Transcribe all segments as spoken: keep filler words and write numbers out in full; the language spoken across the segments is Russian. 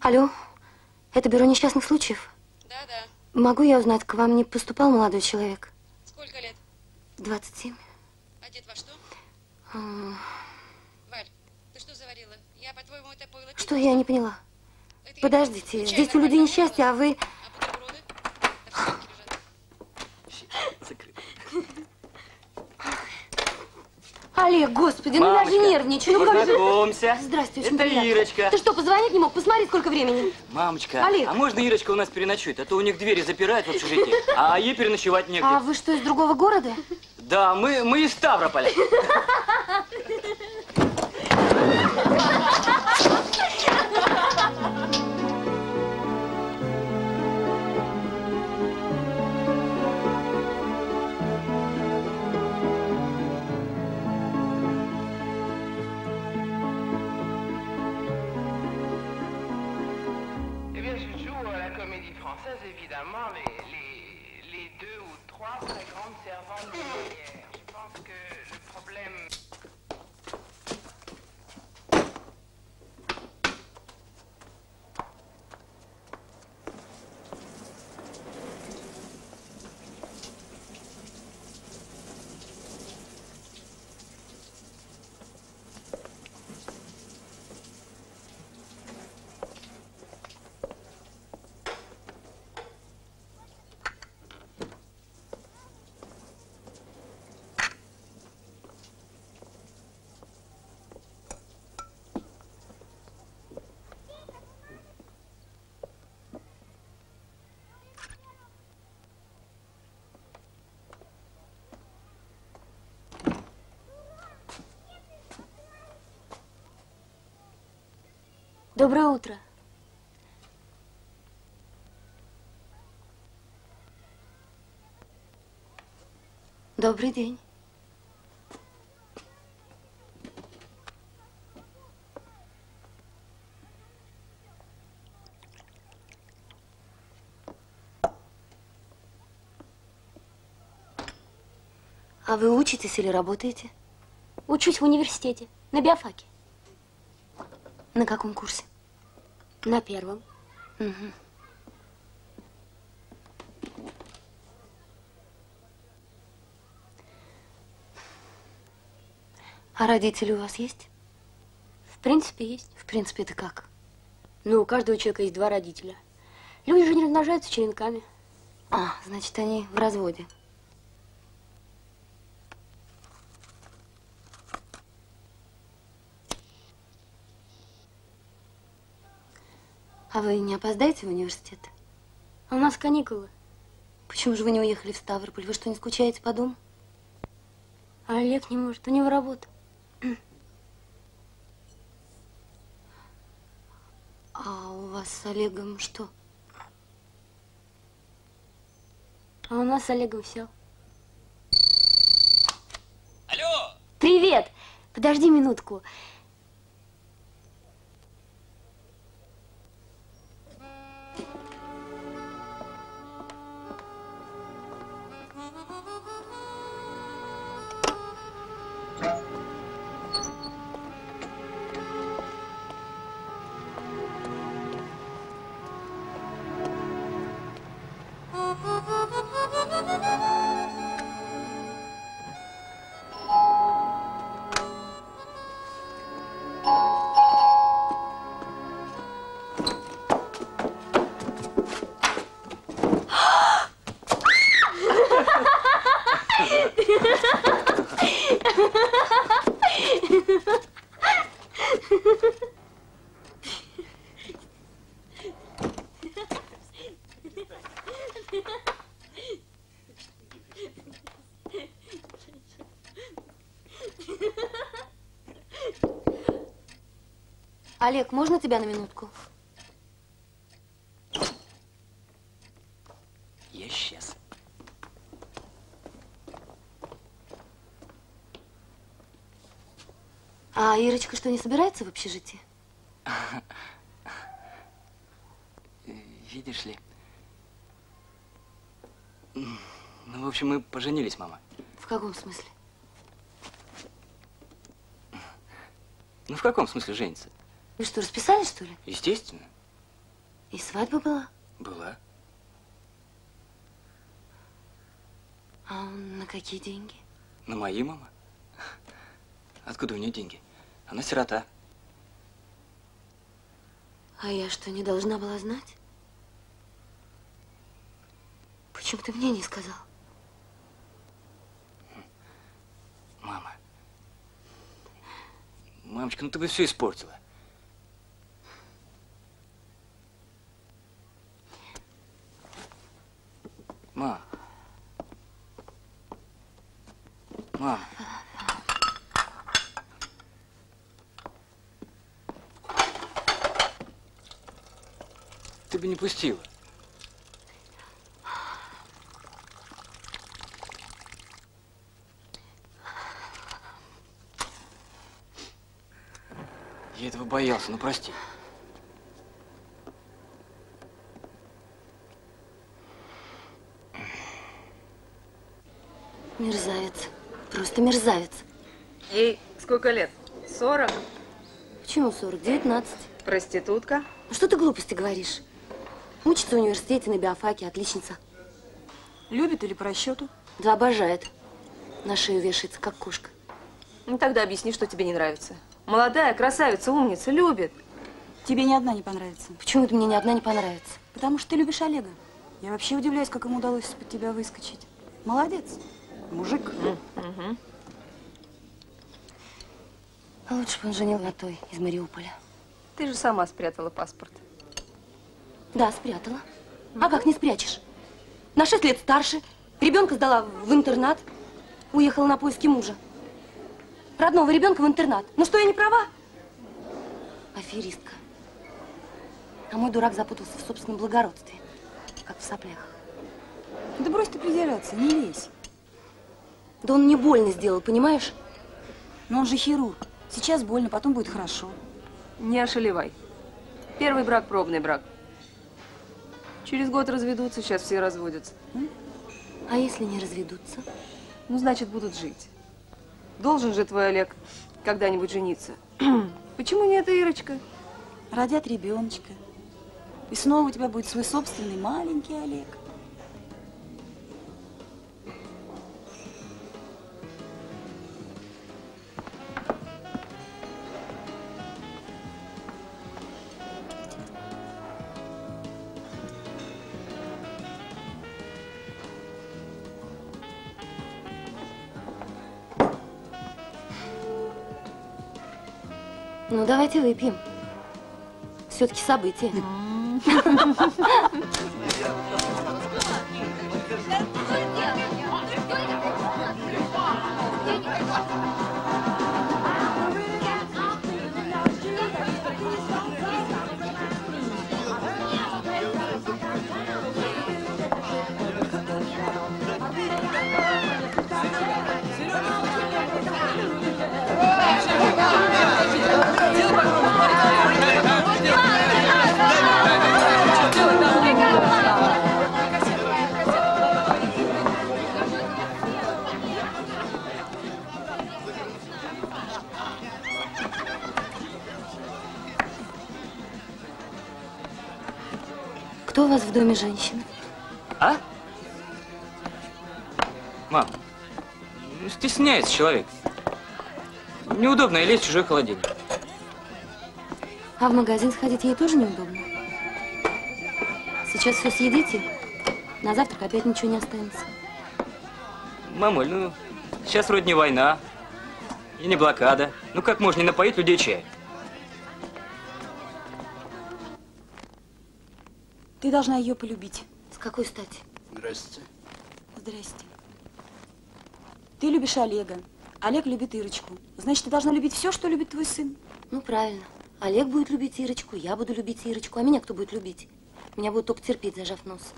Алло, это бюро несчастных случаев? Да, да. Могу я узнать, к вам не поступал молодой человек? Сколько лет? двадцать семь. Одет во что? А... Валь, ты что заварила? Я, по-твоему, это пойло... Что? Я не поняла. Это Подождите, я... здесь у людей несчастье, было? а вы... А бутерброды? Там закрыто. Олег, господи, Мамочка, ну я же нервничаю. Ну как же... Познакомься. Здравствуйте, это Ирочка. Ты что, позвонить не мог? Посмотри, сколько времени. Мамочка, Олег. А можно Ирочка у нас переночует? А то у них двери запирают в общежитии, а ей переночевать негде. А вы что, из другого города? Да, мы, мы из Ставрополя. Доброе утро. Добрый день. А вы учитесь или работаете? Учусь в университете, на биофаке. На каком курсе? На первом. Угу. А родители у вас есть? В принципе, есть. В принципе, это как? Ну, у каждого человека есть два родителя. Люди же не размножаются черенками. А, значит, они в разводе. А вы не опоздаете в университет? А у нас каникулы. Почему же вы не уехали в Ставрополь? Вы что, не скучаете по дому? А Олег не может, у него работа. А у вас с Олегом что? А у нас с Олегом все. Алло! Привет! Подожди минутку. Олег, можно тебя на минутку? Я сейчас. А Ирочка что, не собирается в общежитие? Видишь ли? Ну, в общем, мы поженились, мама. В каком смысле? Ну, в каком смысле жениться? Вы что, расписались, что ли? Естественно. И свадьба была? Была. А на какие деньги? На мои, мама. Откуда у нее деньги? Она сирота. А я что, не должна была знать? Почему ты мне не сказал? Мама. Мамочка, ну ты бы все испортила. Мам. Мам. Ты бы не пустила. Я этого боялся, ну прости. Мерзавец. Просто мерзавец. Ей сколько лет? сорок? Почему сорок? девятнадцать. Проститутка? Что ты глупости говоришь? Учится в университете на биофаке, отличница. Любит или по расчету? Да, обожает. На шею вешается, как кошка. Ну тогда объясни, что тебе не нравится. Молодая, красавица, умница, любит. Тебе ни одна не понравится. Почему это мне ни одна не понравится? Потому что ты любишь Олега. Я вообще удивляюсь, как ему удалось из-под тебя выскочить. Молодец. Мужик. Mm-hmm. А лучше бы он женил на той из Мариуполя. Ты же сама спрятала паспорт. Да, спрятала. Mm-hmm. А как не спрячешь? На шесть лет старше. Ребенка сдала в интернат. Уехала на поиски мужа. Родного ребенка в интернат. Ну что, я не права? Аферистка. А мой дурак запутался в собственном благородстве. Как в соплях. Да брось ты придираться, не лезь. Да он мне больно сделал, понимаешь? Но он же хирург. Сейчас больно, потом будет хорошо. Не ошалевай. Первый брак – пробный брак. Через год разведутся, сейчас все разводятся. А если не разведутся? Ну, значит, будут жить. Должен же твой Олег когда-нибудь жениться. Почему нет, Ирочка? Родят ребеночка. И снова у тебя будет свой собственный маленький Олег. Ну, давайте выпьем. Все-таки событие. Кто у вас в доме женщина? А? Мам, ну стесняется человек. Неудобно лезть в чужой холодильник. А в магазин сходить ей тоже неудобно? Сейчас все съедите, на завтрак опять ничего не останется. Мамуль, ну сейчас вроде не война и не блокада. Ну как можно не напоить людей чаем? Ты должна ее полюбить. С какой стати? Здрасте. Здрасте. Ты любишь Олега. Олег любит Ирочку. Значит, ты должна любить все, что любит твой сын. Ну, правильно. Олег будет любить Ирочку, я буду любить Ирочку. А меня кто будет любить? Меня будут только терпеть, зажав нос.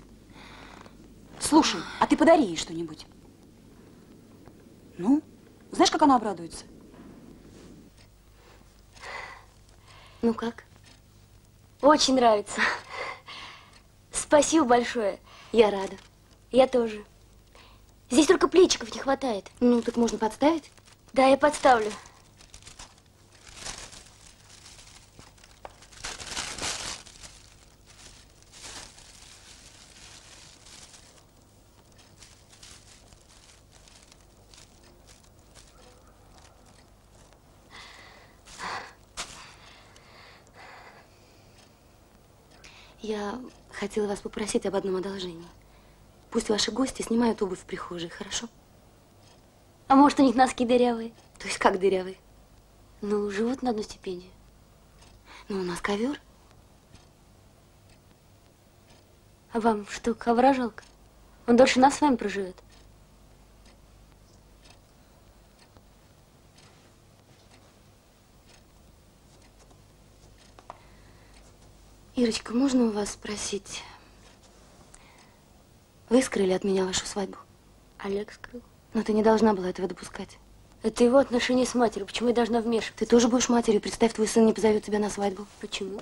Слушай, а ты подари ей что-нибудь. Ну? Знаешь, как она обрадуется? Ну как? Очень нравится. Спасибо большое. Я рада. Я тоже. Здесь только плечиков не хватает. Ну, так можно подставить? Да, я подставлю. Я хотела вас попросить об одном одолжении. Пусть ваши гости снимают обувь в прихожей, хорошо? А может, у них носки дырявые? То есть как дырявые? Ну, живут на одну стипендию. Ну, у нас ковер. А вам что, ковра жалко? Он дольше нас с вами проживет. Ирочка, можно у вас спросить? Вы скрыли от меня вашу свадьбу? Олег скрыл. Но ты не должна была этого допускать. Это его отношения с матерью. Почему я должна вмешиваться? Ты тоже будешь матерью. Представь, твой сын не позовет тебя на свадьбу. Почему?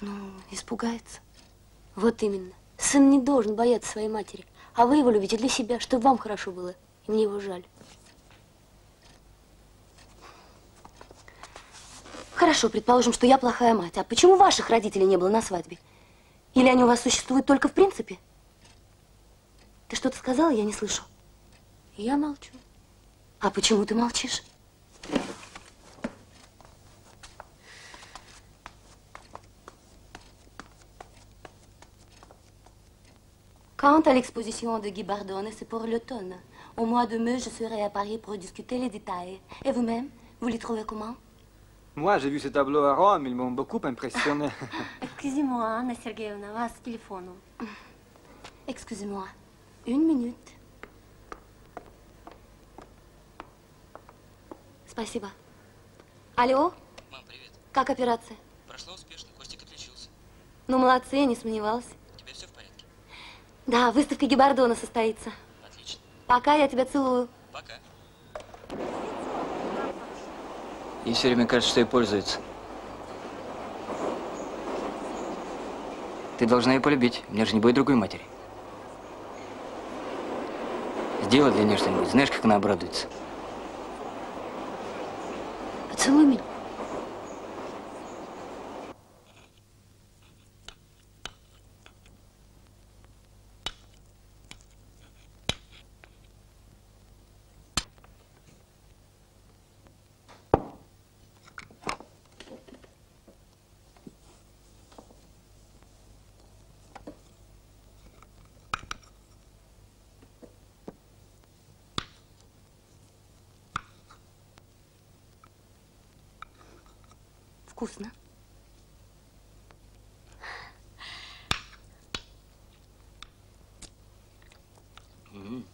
Ну, испугается. Вот именно. Сын не должен бояться своей матери. А вы его любите для себя, чтобы вам хорошо было. И мне его жаль. Хорошо, предположим, что я плохая мать. А почему ваших родителей не было на свадьбе? Или они у вас существуют только в принципе? Ты что-то сказала, я не слышу. Я молчу. А почему ты молчишь? Quant à l'exposition de Gibardon, c'est pour l'automne. Au mois de mai, je serai à Paris pour discuter les détails. Et vous-même, vous les trouvez comment? Moi, j'ai vu ce tableau à Rome, ils m'ont beaucoup impressionné. Excusez-moi, Anna Sergeyevna, вас к телефону. Excusez-moi, une minute. Спасибо. Алло? Мам, привет. Как операция? Прошла успешно, Костик отличился. Ну, молодцы, я не сомневалась. У тебя все в порядке? Да, выставка Гибардона состоится. Отлично. Пока, я тебя целую. Пока. И все время кажется, что ей пользуется. Ты должна ее полюбить. У меня же не будет другой матери. Сделай для нее что-нибудь. Знаешь, как она обрадуется? Поцелуй меня. Вкусно. Mm.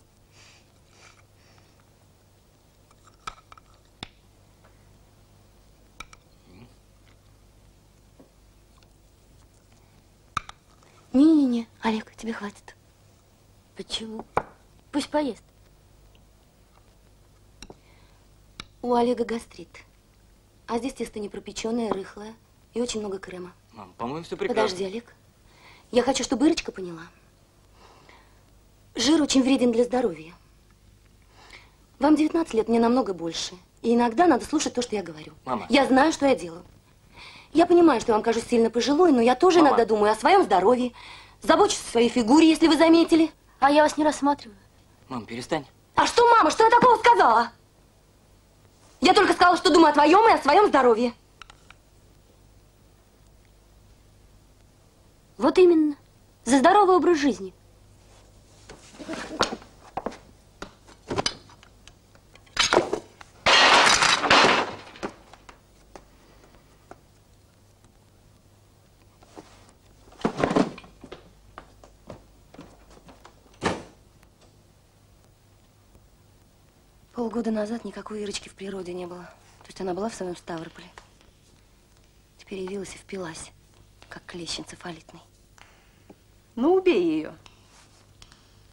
Не-не-не, Олег, тебе хватит. Почему? Пусть поест. У Олега гастрит. А здесь тесто не пропеченное, рыхлое и очень много крема. Мам, по-моему, все прекрасно. Подожди, Олег. Я хочу, чтобы Ирочка поняла. Жир очень вреден для здоровья. Вам девятнадцать лет, мне намного больше. И иногда надо слушать то, что я говорю. Мама. Я знаю, что я делаю. Я понимаю, что я вам кажусь сильно пожилой, но я тоже Мама. иногда думаю о своем здоровье. Забочусь о своей фигуре, если вы заметили. А я вас не рассматриваю. Мам, перестань. А что, мама, что я такого сказала? Я только сказала, что думаю о твоем и о своем здоровье. Вот именно. За здоровый образ жизни. Полгода назад никакой Ирочки в природе не было. То есть она была в своем Ставрополе. Теперь явилась и впилась, как клещ энцефалитный. Ну, убей ее.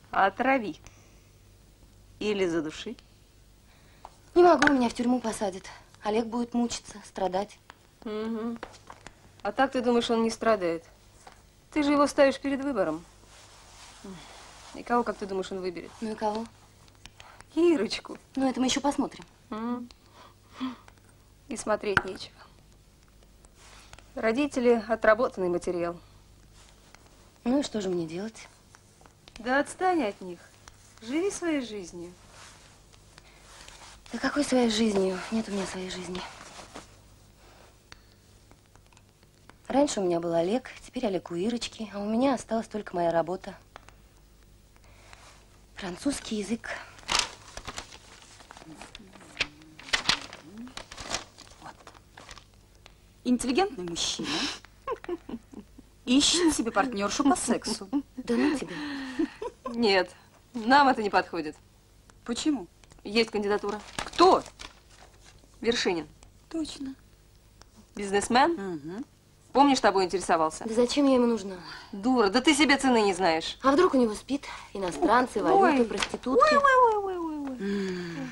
Отрави. Или задуши. Не могу, меня в тюрьму посадят. Олег будет мучиться, страдать. Угу. А так ты думаешь, он не страдает? Ты же его ставишь перед выбором. И кого, как ты думаешь, он выберет? Ну и кого? Ирочку. Ну, это мы еще посмотрим. И смотреть нечего. Родители – отработанный материал. Ну и что же мне делать? Да отстань от них. Живи своей жизнью. Да какой своей жизнью? Нет у меня своей жизни. Раньше у меня был Олег, теперь Олег у Ирочки, а у меня осталась только моя работа. Французский язык. Вот. Интеллигентный мужчина. Ищет себе партнершу по сексу. Да ну тебе. Нет, нам это не подходит. Почему? Есть кандидатура. Кто? Вершинин. Точно. Бизнесмен? Угу. Помнишь, тобой интересовался? Да зачем я ему нужна? Дура, да ты себе цены не знаешь. А вдруг у него спит иностранцы, ой, валюты, ой, проститутки? Ой, ой, ой, ой, ой,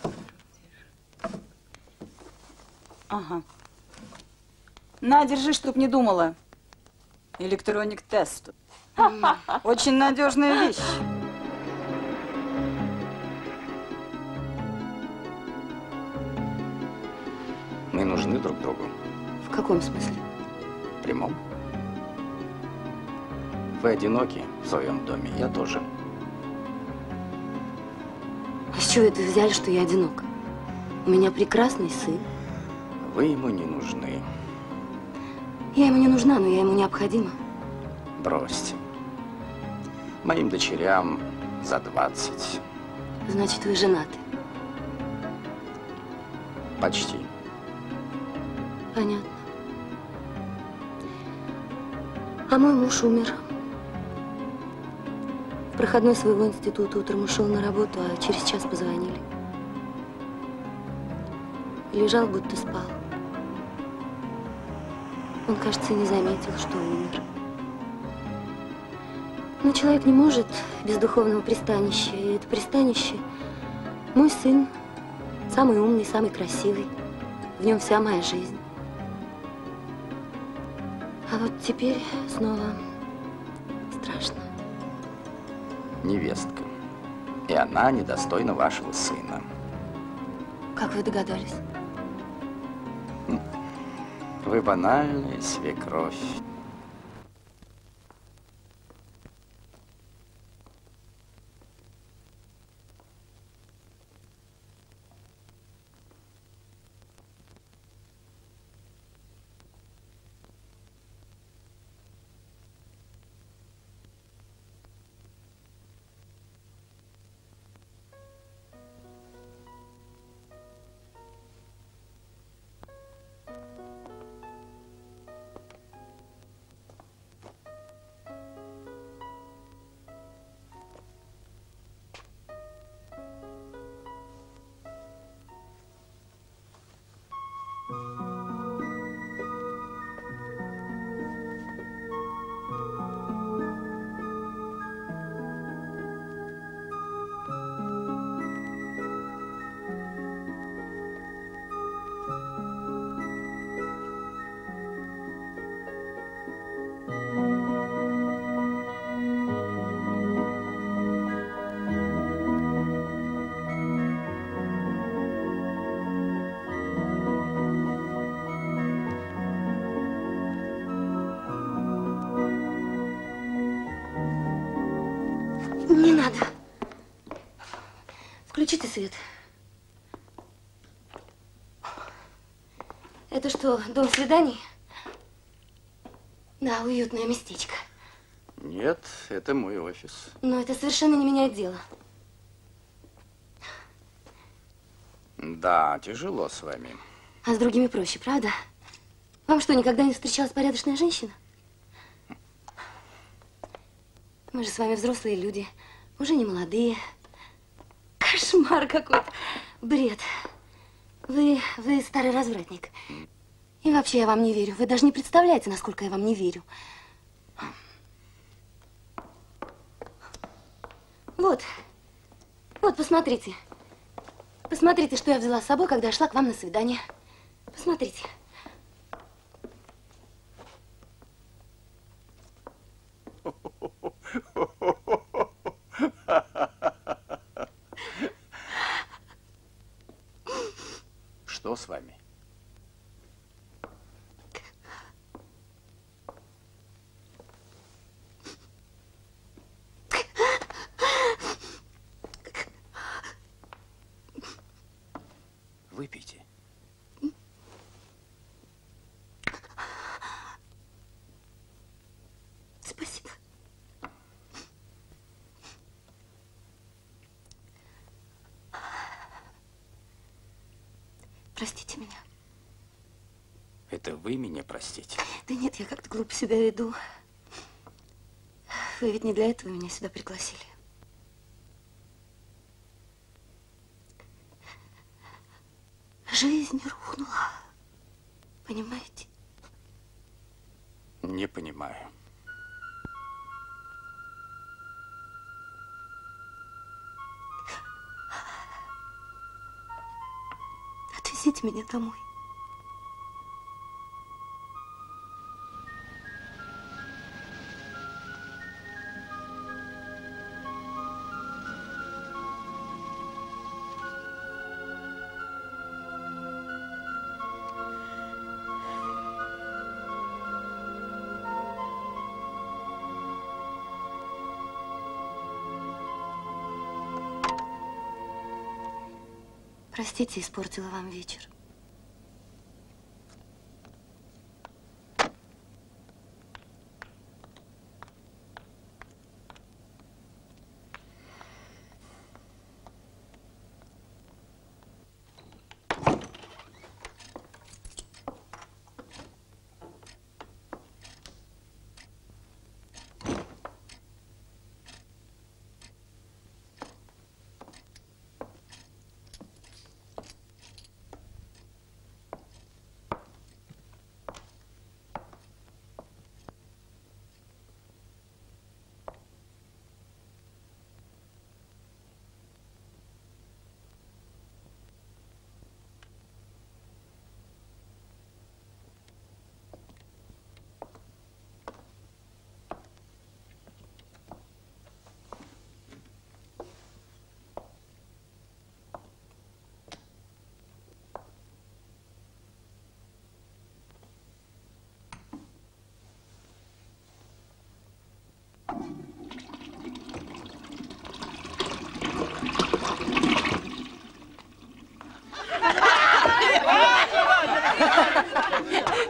ой. Ага. На, держи, чтоб не думала. Электроник тест. Очень надежная вещь. Мы нужны друг другу. В каком смысле? В прямом. Вы одиноки в своем доме, я тоже. А с чего это взяли, что я одинока? У меня прекрасный сын. Вы ему не нужны. Я ему не нужна, но я ему необходима. Бросьте. Моим дочерям за двадцать. Значит, вы женаты? Почти. Понятно. А мой муж умер. В проходной своего института утром ушел на работу, а через час позвонили. Лежал, будто спал. Он, кажется, не заметил, что умер. Но человек не может без духовного пристанища. И это пристанище – мой сын, самый умный, самый красивый. В нем вся моя жизнь. А вот теперь снова страшно. Невестка. И она недостойна вашего сына. Как вы догадались? Вы банальная свекровь. Включите свет. Это что, дом свиданий? Да, уютное местечко. Нет, это мой офис. Но это совершенно не меняет дело. Да, тяжело с вами. А с другими проще, правда? Вам что, никогда не встречалась порядочная женщина? Мы же с вами взрослые люди, уже не молодые. Кошмар какой-то. Бред. Вы, вы старый развратник. И вообще я вам не верю. Вы даже не представляете, насколько я вам не верю. Вот. Вот, посмотрите. Посмотрите, что я взяла с собой, когда я шла к вам на свидание. Посмотрите. Что с вами? Выпейте. Простите меня. Это вы меня простите? Да нет, я как-то глупо себя веду. Вы ведь не для этого меня сюда пригласили. Жизнь рухнула. Понимаете? Не понимаю. Отвезите меня домой. Простите, испортила вам вечер.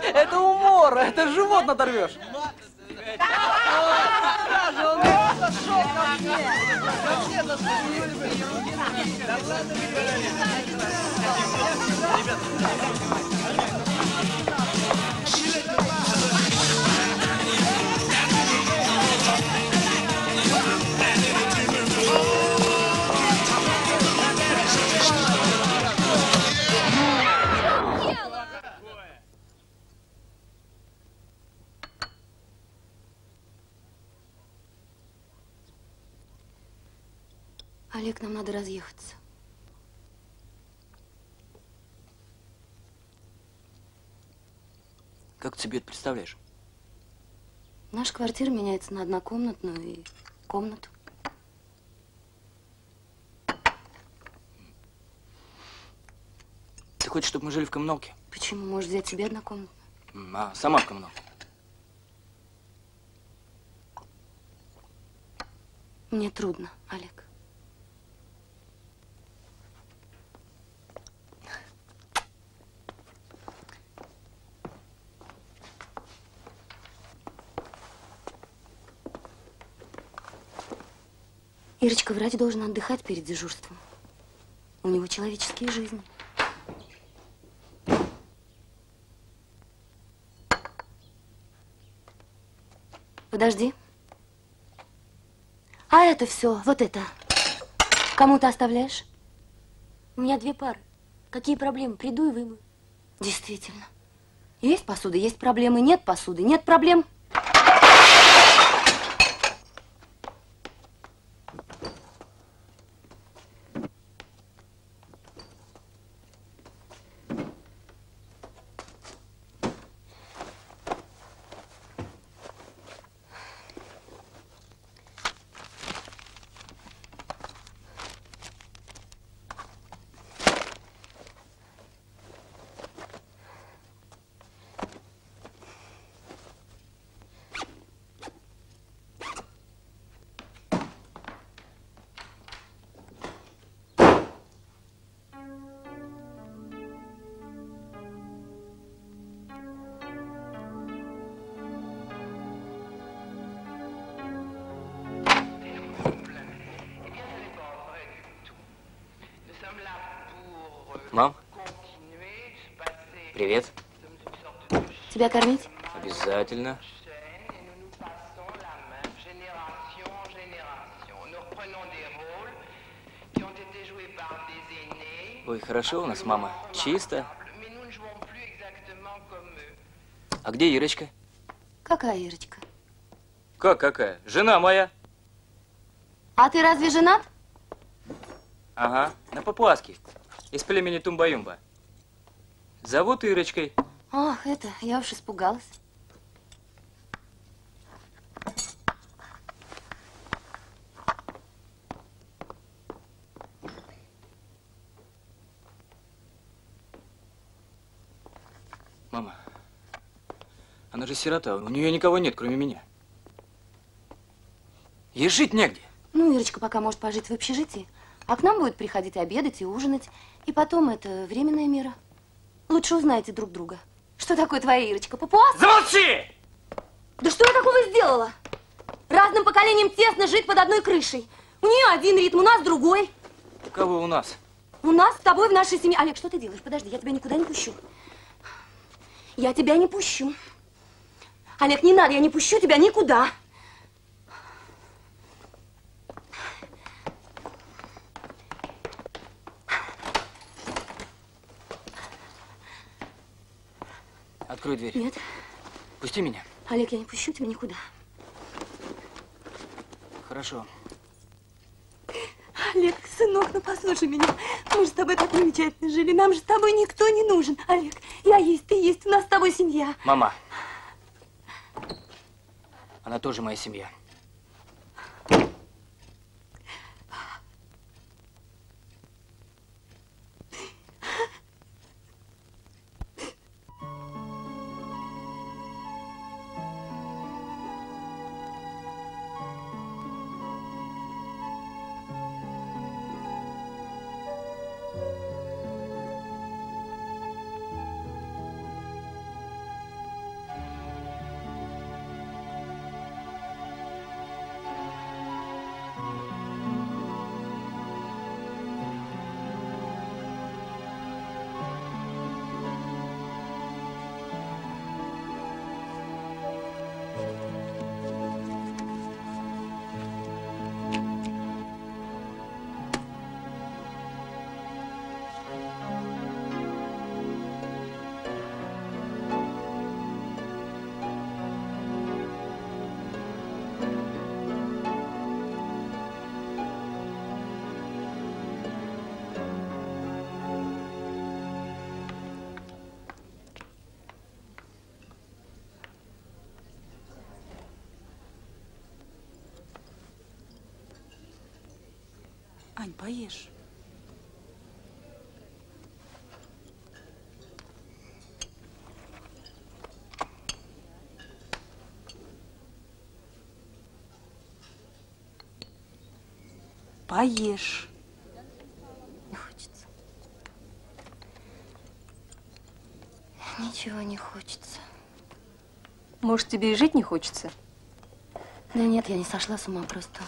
Это умор, это живот надорвешь. Олег, нам надо разъехаться. Как ты себе это представляешь? Наша квартира меняется на однокомнатную и комнату. Ты хочешь, чтобы мы жили в коммуналке? Почему? Может, взять себе однокомнатную? А, сама в коммуналку. Мне трудно, Олег. Ирочка, врач должен отдыхать перед дежурством. У него человеческие жизни. Подожди. А это все, вот это. Кому ты оставляешь? У меня две пары. Какие проблемы? Приду и вымою. Действительно. Есть посуда, есть проблемы. Нет посуды, нет проблем. Мам, Привет. Тебя кормить? Обязательно. Ой, хорошо у нас, мама. Чисто. А где Ирочка? Какая Ирочка? Как какая? Жена моя. А ты разве женат? Ага, на Папуаске. Из племени Тумба-Юмба. Зовут Ирочкой. Ах, это, я уж испугалась. Мама, она же сирота, у нее никого нет, кроме меня. Ей жить негде. Ну, Ирочка пока может пожить в общежитии, а к нам будет приходить обедать и ужинать. И потом, это временная мера. Лучше узнаете друг друга. Что такое твоя Ирочка? Папуас? Замолчи! Да что я такого сделала? Разным поколениям тесно жить под одной крышей. У нее один ритм, у нас другой. У кого у нас? У нас с тобой в нашей семье. Олег, что ты делаешь? Подожди, я тебя никуда не пущу. Я тебя не пущу. Олег, не надо, я не пущу тебя никуда. Открой дверь. Нет. Пусти меня. Олег, я не пущу тебя никуда. Хорошо. Олег, сынок, ну послушай меня. Мы же с тобой так замечательно жили. Нам же с тобой никто не нужен. Олег, я есть, ты есть. У нас с тобой семья. Мама. Она тоже моя семья. Ань, поешь. Поешь. Не хочется. Ничего не хочется. Может, тебе и жить не хочется? Да нет, я не сошла с ума просто.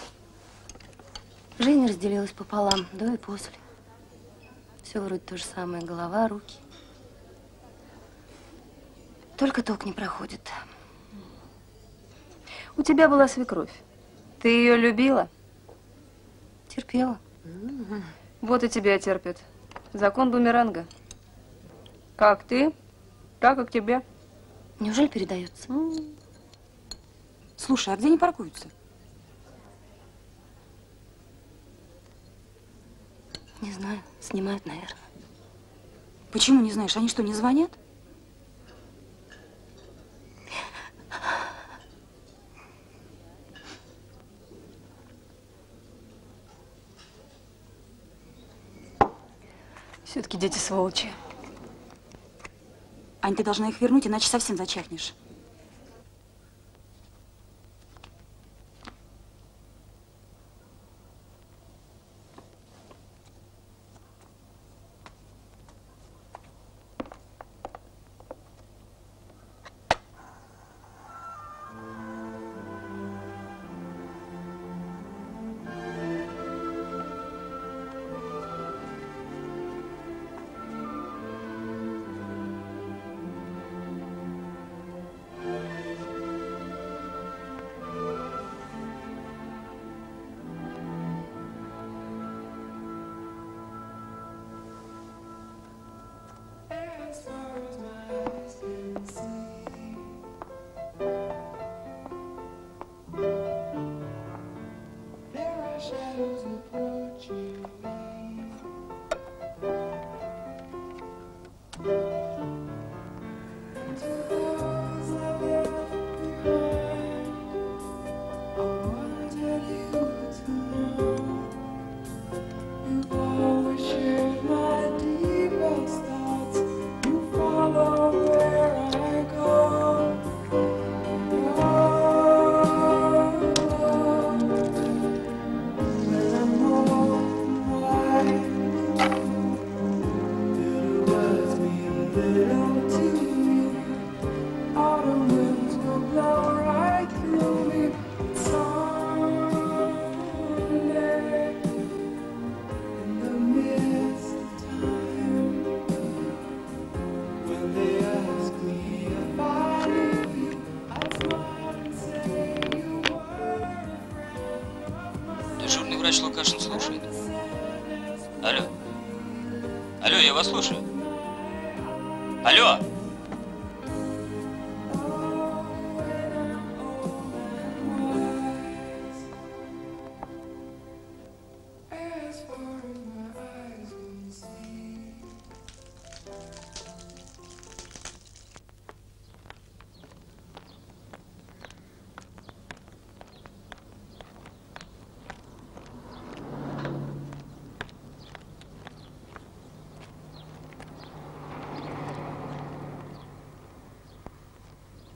Жизнь разделилась пополам, до и после. Все вроде то же самое, голова, руки. Только ток не проходит. У тебя была свекровь. Ты ее любила? Терпела. Mm-hmm. Вот и тебя терпят. Закон бумеранга. Как ты, так и к тебе. Неужели передается? Mm. Слушай, а где они паркуются? Не знаю. Снимают, наверное. Почему не знаешь? Они что, не звонят? Все-таки дети сволочи. Ань, ты должна их вернуть, иначе совсем зачахнешь. я вас слушаю. Алло!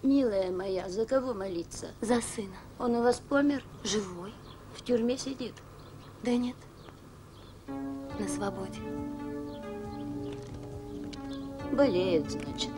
Милая моя, за кого молиться? За сына. Он у вас помер? Живой. В тюрьме сидит? Да нет. На свободе. Болеет, значит.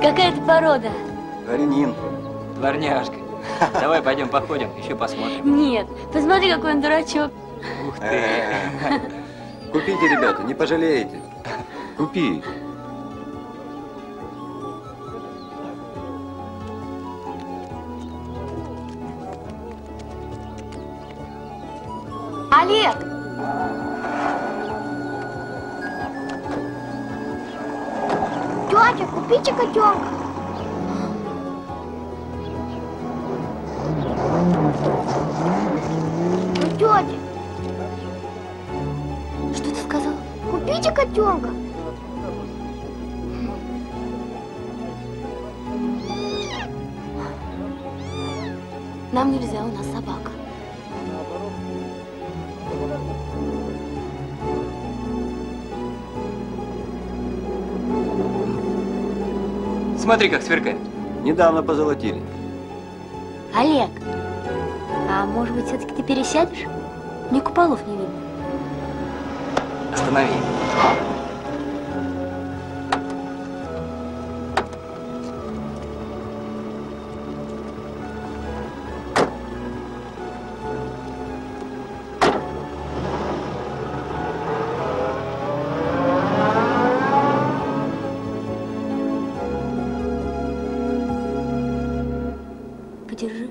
Какая это порода? Дворянин. Дворняжка. Давай пойдем походим, еще посмотрим. Нет, посмотри, какой он дурачок. Ух ты. Купите, ребята, не пожалеете. Купи. Олег! Купите котенка. Ну, тетя. Что ты сказала? Купите котенка. Нам нельзя, у нас собака. Смотри, как сверкает. Недавно позолотили. Олег, а может быть, все-таки ты пересядешь? Ни куполов не видно. Останови. Держи.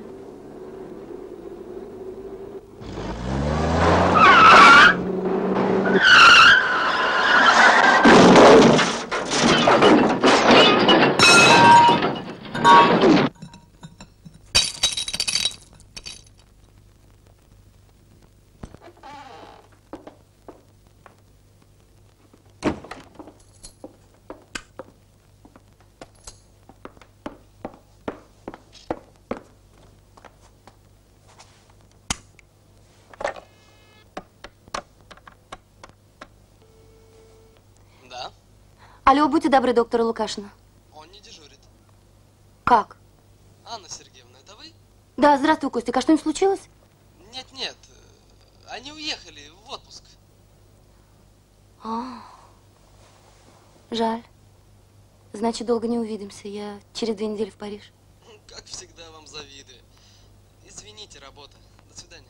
Алло, будьте добры, доктора Лукашина. Он не дежурит. Как? Анна Сергеевна, это вы? Да, здравствуй, Костик. А что-нибудь случилось? Нет, нет. Они уехали в отпуск. А, жаль. Значит, долго не увидимся. Я через две недели в Париж. Как всегда, вам завидую. Извините, работа. До свидания.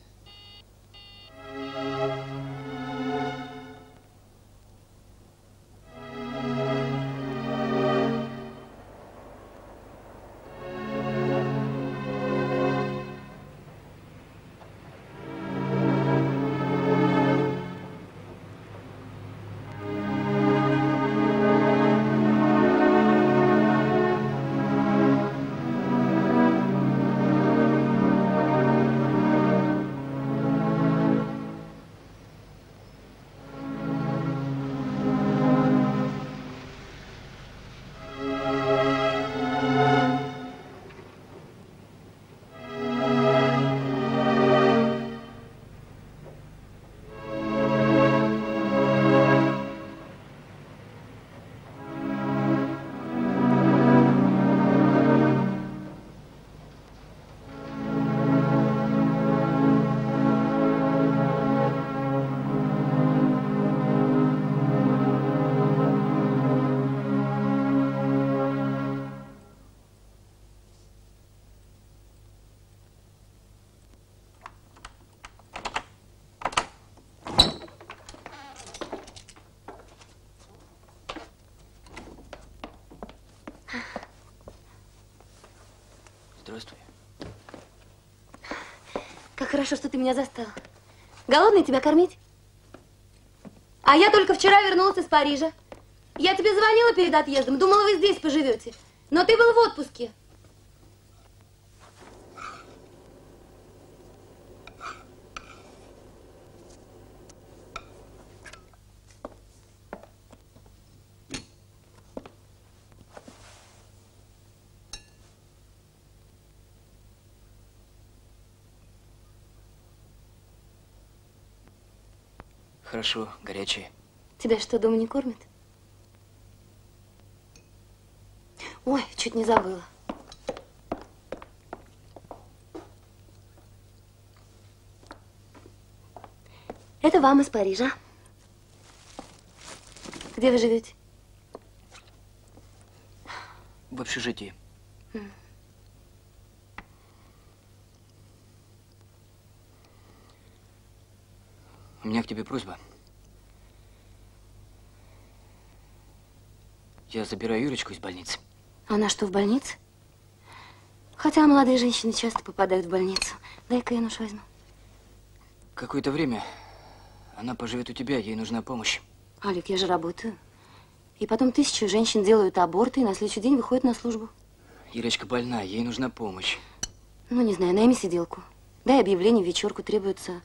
Здравствуй. Как хорошо, что ты меня застал. Голодный, тебя кормить? А я только вчера вернулась из Парижа. Я тебе звонила перед отъездом, думала, вы здесь поживете. Но ты был в отпуске. Хорошо, горячие. Тебя что, дома не кормят? Ой, чуть не забыла. Это вам из Парижа. Где вы живете? В общежитии. Mm. У меня к тебе просьба. Я забираю Юрочку из больницы. Она что, в больнице? Хотя молодые женщины часто попадают в больницу. Дай-ка я нож возьму. Какое-то время она поживет у тебя, ей нужна помощь. Алик, я же работаю. И потом тысячи женщин делают аборты и на следующий день выходят на службу. Ирочка больна, ей нужна помощь. Ну, не знаю, найми сиделку. Дай объявление в вечерку, требуется...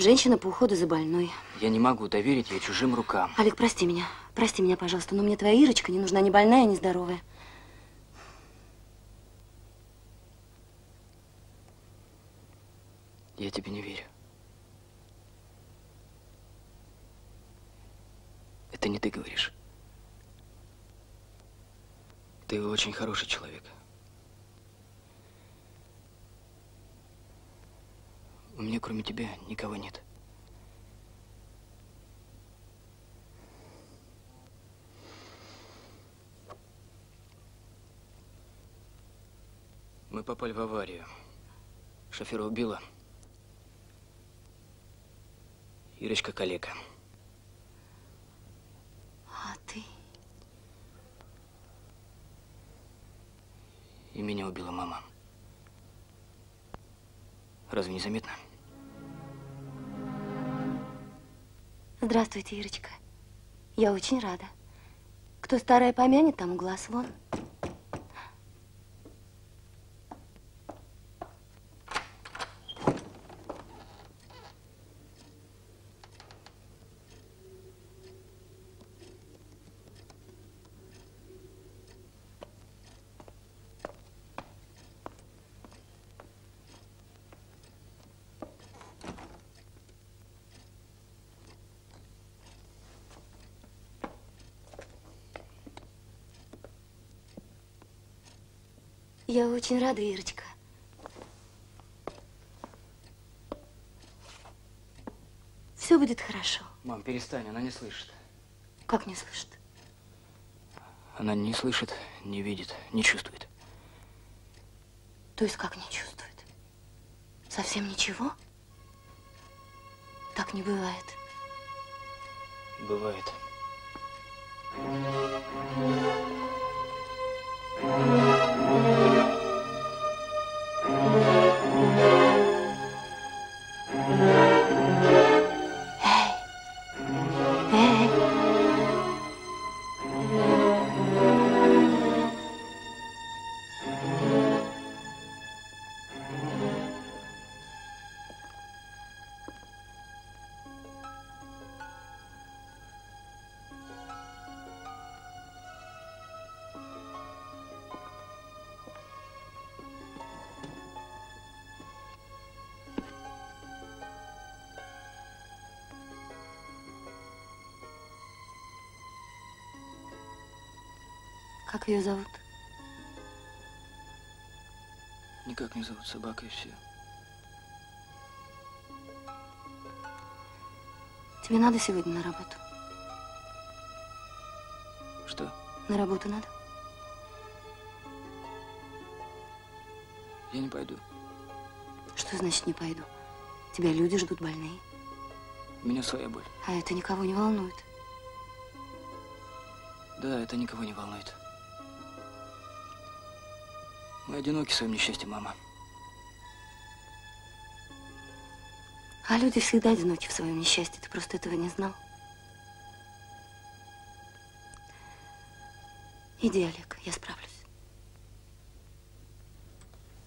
Женщина по уходу за больной. Я не могу доверить ей чужим рукам. Алик, прости меня. Прости меня, пожалуйста, но мне твоя Ирочка не нужна, ни больная, ни здоровая. Я тебе не верю. Это не ты говоришь. Ты очень хороший человек. У меня, кроме тебя, никого нет. Мы попали в аварию. Шофера убила. Ирочка калека. А ты? И меня убила мама. Разве не заметно? Здравствуйте, Ирочка. Я очень рада. Кто старая помянет, тому глаз вон. Я очень рада, Ирочка. Все будет хорошо. Мам, перестань, она не слышит. Как не слышит? Она не слышит, не видит, не чувствует. То есть как не чувствует? Совсем ничего? Так не бывает. Бывает. Эй! Эй! Как ее зовут? Никак не зовут, собака и все. Тебе надо сегодня на работу? Что? На работу надо? Я не пойду. Что значит не пойду? Тебя люди ждут больные. У меня своя боль. А это никого не волнует? Да, это никого не волнует. Мы одиноки в своем несчастье, мама. А люди всегда одиноки в своем несчастье. Ты просто этого не знал. Иди, Олег, я справлюсь.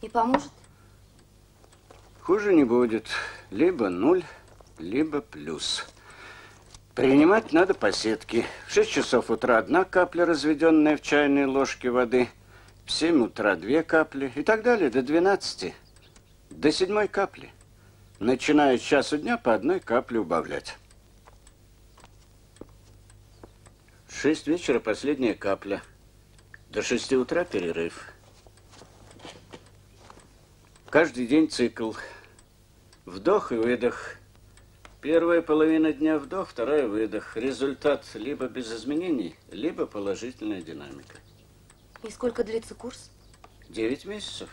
Не поможет? Хуже не будет. Либо ноль, либо плюс. Принимать надо по сетке. В шесть часов утра одна капля, разведенная в чайной ложке воды. В семь утра две капли и так далее, до двенадцати, до седьмой капли. Начиная с часу дня по одной капле убавлять. В шесть вечера последняя капля, до шести утра перерыв. Каждый день цикл. Вдох и выдох. Первая половина дня вдох, вторая выдох. Результат либо без изменений, либо положительная динамика. И сколько длится курс? Девять месяцев.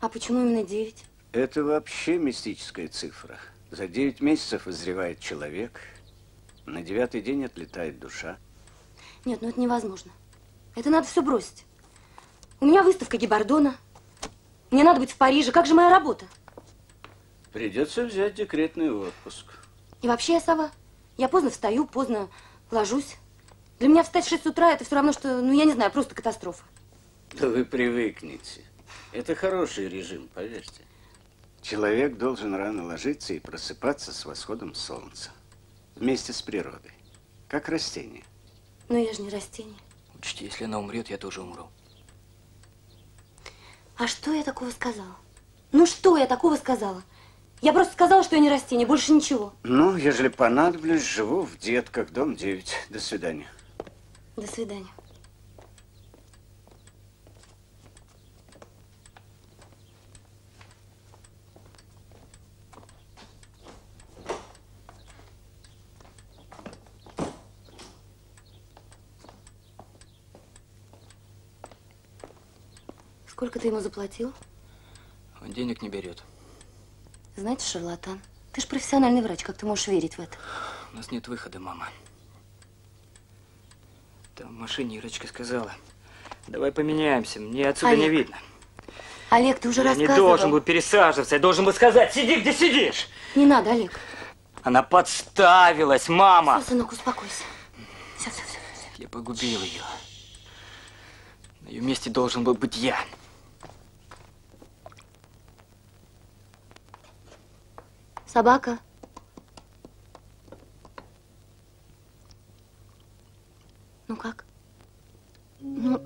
А почему именно девять? Это вообще мистическая цифра. За девять месяцев вызревает человек, на девятый день отлетает душа. Нет, ну это невозможно. Это надо все бросить. У меня выставка Гибардона. Мне надо быть в Париже. Как же моя работа? Придется взять декретный отпуск. И вообще я сова. Я поздно встаю, поздно ложусь. Для меня встать в шесть утра, это все равно, что, ну, я не знаю, просто катастрофа. Да вы привыкнете. Это хороший режим, поверьте. Человек должен рано ложиться и просыпаться с восходом солнца. Вместе с природой. Как растение. Но я же не растение. Учти, если она умрет, я тоже умру. А что я такого сказала? Ну, что я такого сказала? Я просто сказала, что я не растение, больше ничего. Ну, ежели понадоблюсь, живу в детках, дом девять. До свидания. До свидания. Сколько ты ему заплатил? Он денег не берет. Знаете, шарлатан, ты же профессиональный врач, как ты можешь верить в это? У нас нет выхода, мама. Там в машине Юрочка сказала, давай поменяемся, мне отсюда Олег. не видно. Олег, ты уже я рассказывал. Я не должен был пересаживаться, я должен был сказать, сиди, где сидишь. Не надо, Олег. Она подставилась, мама. Все, сынок, успокойся. Все, все, все. все. Я погубил ее. На ее месте должен был быть я. Собака. Ну как? Ну...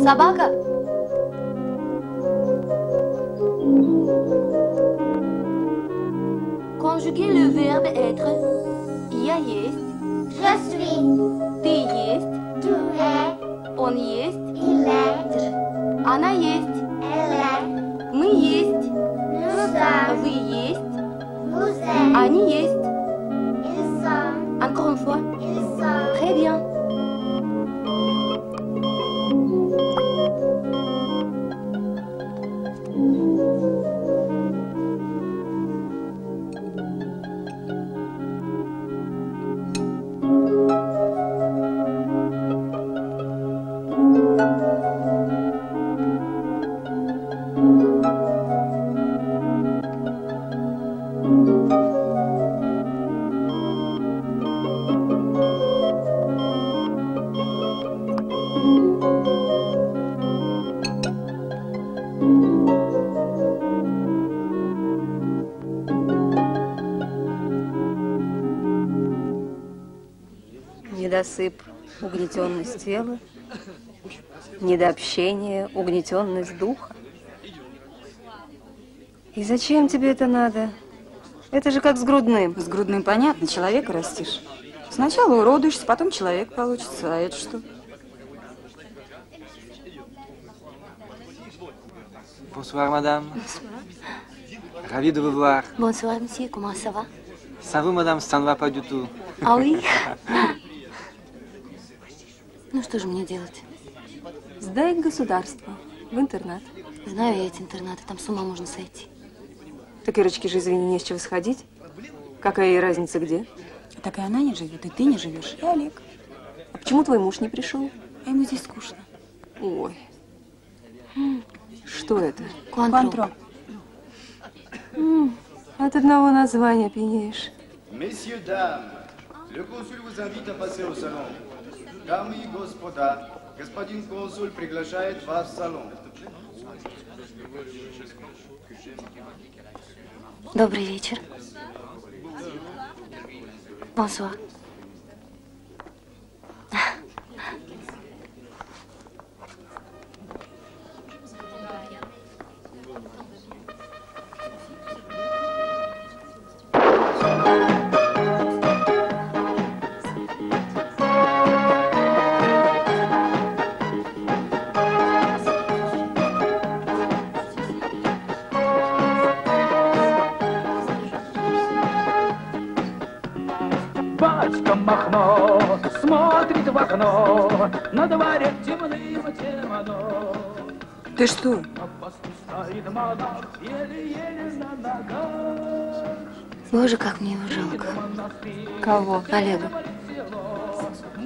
Собака? Конжугей le verbe être. Я есть. Je suis. Ты есть. Tu es. Он есть. Il est. Она есть. Elle est. Мы есть. Nous sommes. Вы есть. Vous êtes. Они есть. Ils sont. Encore une fois. Ils sont. Très bien. Недосып, угнетенность тела, недообщение, угнетенность духа. И зачем тебе это надо? Это же как с грудным. С грудным понятно, человека растишь. Сначала уродуешься, потом человек получится, а это что? Bonsoir, мадам. Рави де vous voir. Bonsoir, monsieur. Comment ça va? Ça vous, мадам, ça ne va pas du tout. А oui? Ну, что же мне делать? Сдай государство в интернат. Знаю я эти интернаты, там с ума можно сойти. Так Ирочке же, извини, не с чего сходить. Какая ей разница где? Так и она не живет, и ты не живешь, и Олег. А почему твой муж не пришел? А ему здесь скучно. Ой. М-м. Что это? Квантро. От одного названия пьянеешь. Месье, дам, le consul vous invite à passer au salon. Дамы и господа, господин консуль приглашает вас в салон. Добрый вечер. Бонсуа. На дворе темным темно. Ты что? Боже, как мне его жалко. Кого? Олега.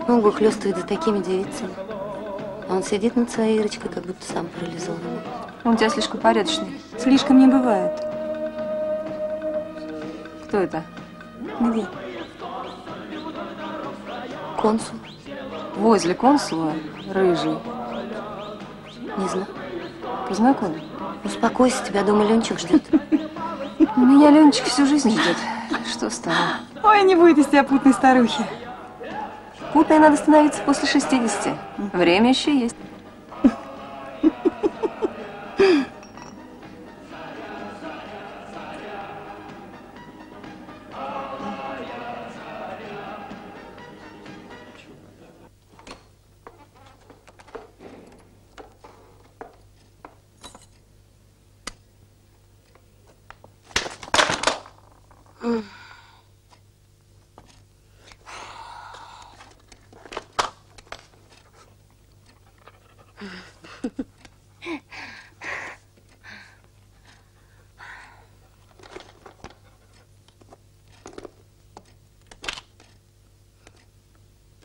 Он выхлёстывает за такими девицами. А он сидит над своей Ирочкой, как будто сам парализованный. Он у тебя слишком порядочный. Слишком не бывает. Кто это? Где? Консул. Возле консула рыжий. Не знаю. Познакомь. Успокойся, тебя дома Ленчик ждет. Меня Ленчик всю жизнь ждет. Что с тобой? Ой, не будет из тебя путной старухи. Путной надо становиться после шестидесяти. Время еще есть.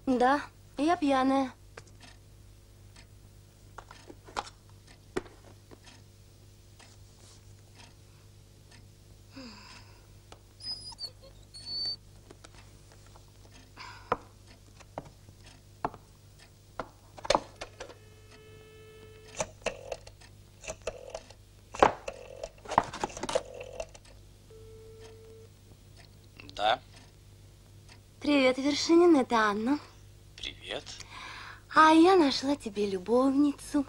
Да, я пьяная. Да. Привет, Вершинин, это Анна. Привет. А я нашла тебе любовницу,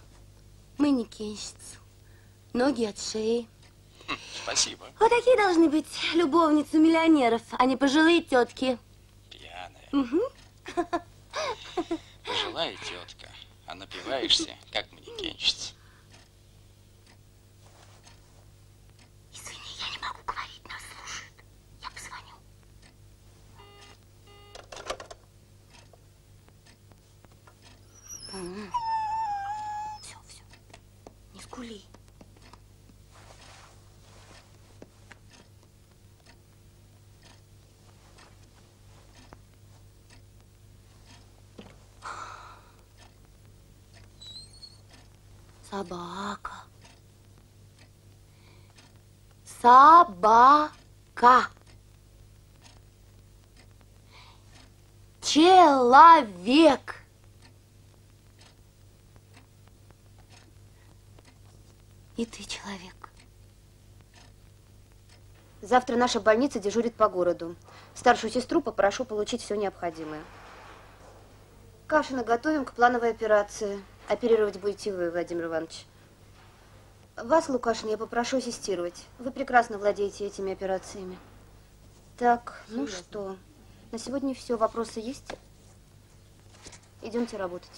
манекенщицу, ноги от шеи. Хм, спасибо. Вот такие должны быть любовницы миллионеров, а не пожилые тетки. Пьяные. Угу. Пожилая тетка, а напиваешься, как манекенщица. Собака. Собака. Человек. И ты человек. Завтра наша больница дежурит по городу. Старшую сестру попрошу получить все необходимое. Кашу наготовим к плановой операции. Оперировать будете вы, Владимир Иванович. Вас, Лукашин, я попрошу ассистировать. Вы прекрасно владеете этими операциями. Так, ну что, на сегодня все. Вопросы есть? Идемте работать.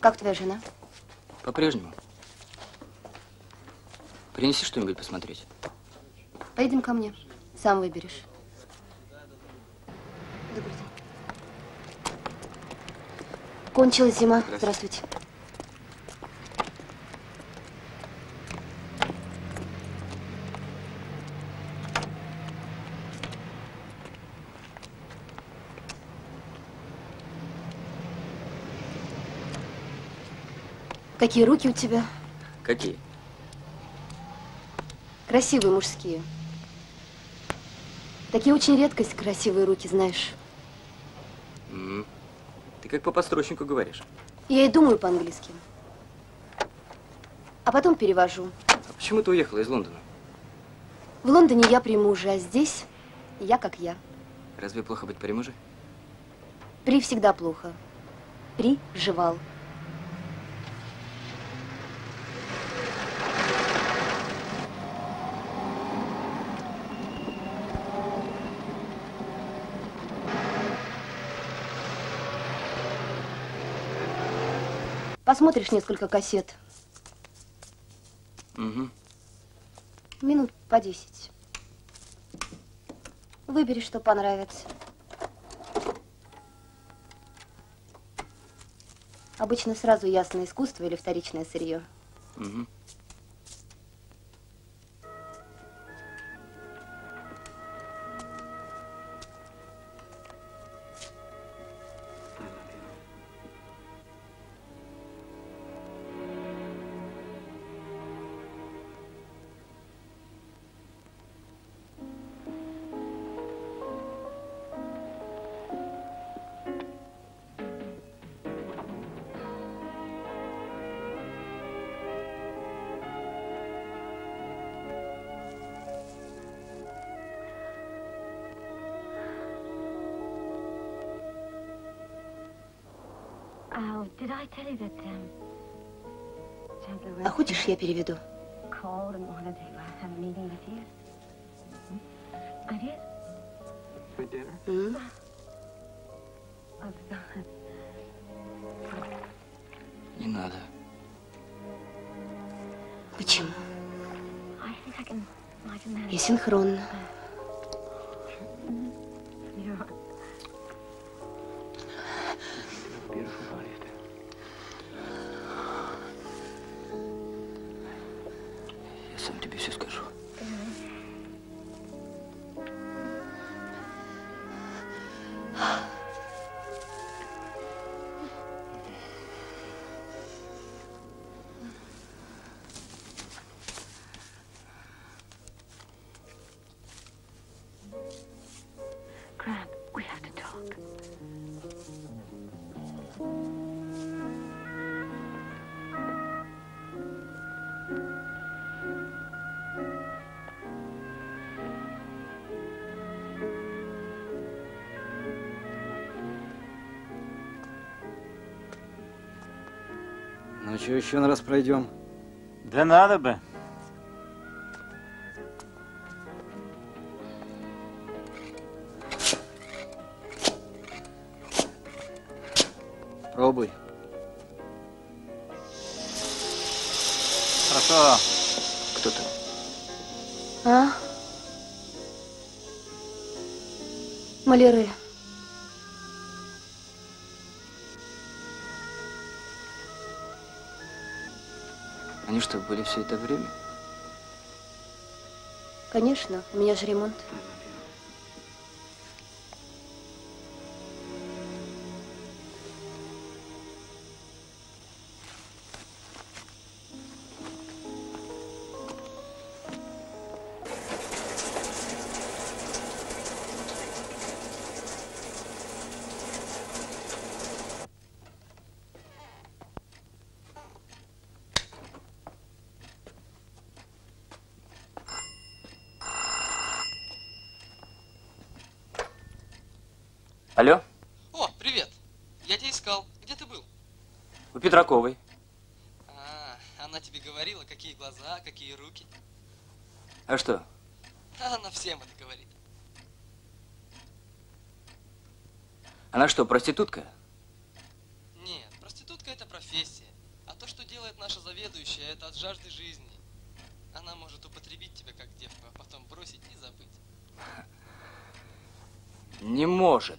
Как твоя жена? По-прежнему. Принеси что-нибудь посмотреть. Поедем ко мне. Сам выберешь. Добрый день. Кончилась зима. Здравствуйте. Здравствуйте. Какие руки у тебя? Какие? Красивые мужские. Такие очень редкость, красивые руки, знаешь. Mm. Ты как по подстрочнику говоришь. Я и думаю по-английски. А потом перевожу. А почему ты уехала из Лондона? В Лондоне я при муже, а здесь я как я. Разве плохо быть при муже? При всегда плохо. При жевал. Посмотришь несколько кассет? Угу. Минут по десять. Выбери, что понравится. Обычно сразу ясно, искусство или вторичное сырье. Угу. А хочешь, я переведу? Mm. надо. Почему? Я синхронно. Я сам тебе все скажу. Еще, еще на раз пройдем. Да надо бы. Пробуй. Хорошо. Кто ты? А? Маляры. Они что, были все это время? Конечно, у меня же ремонт. Алло? О, привет. Я тебя искал. Где ты был? У Петраковой. А, она тебе говорила, какие глаза, какие руки. А что? Да, она всем это говорит. Она что, проститутка? Нет, проститутка это профессия. А то, что делает наша заведующая, это от жажды жизни. Она может употребить тебя как девку, а потом бросить и забыть. Не может.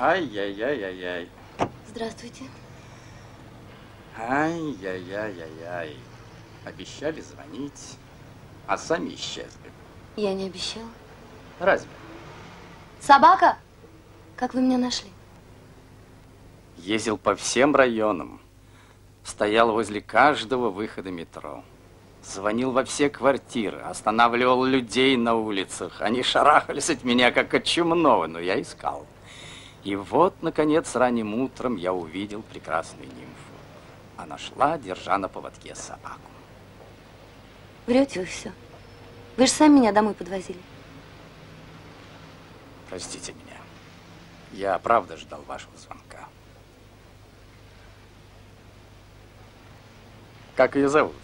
Ай-яй-яй-яй-яй. Здравствуйте. Ай-яй-яй-яй-яй. Обещали звонить, а сами исчезли. Я не обещала. Разве? Собака! Как вы меня нашли? Ездил по всем районам. Стоял возле каждого выхода метро. Звонил во все квартиры, останавливал людей на улицах. Они шарахались от меня, как от чумного, но я искал. И вот, наконец, ранним утром я увидел прекрасную нимфу. Она шла, держа на поводке собаку. Врете вы все. Вы же сами меня домой подвозили. Простите меня. Я правда ждал вашего звонка. Как ее зовут?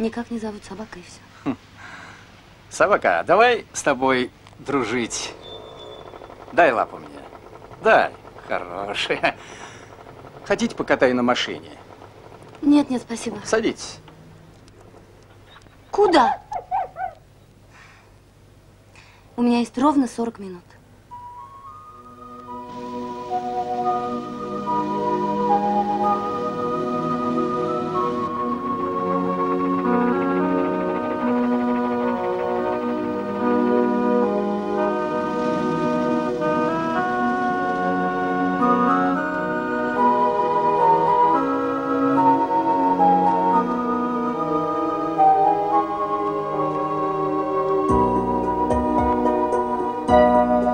Никак не зовут, собака и все. Хм. Собака, давай с тобой дружить. Дай лапу мне. Дай. Хорошая. Хотите, покатай на машине? Нет, нет, спасибо. Садитесь. Куда? У меня есть ровно сорок минут. Thank you.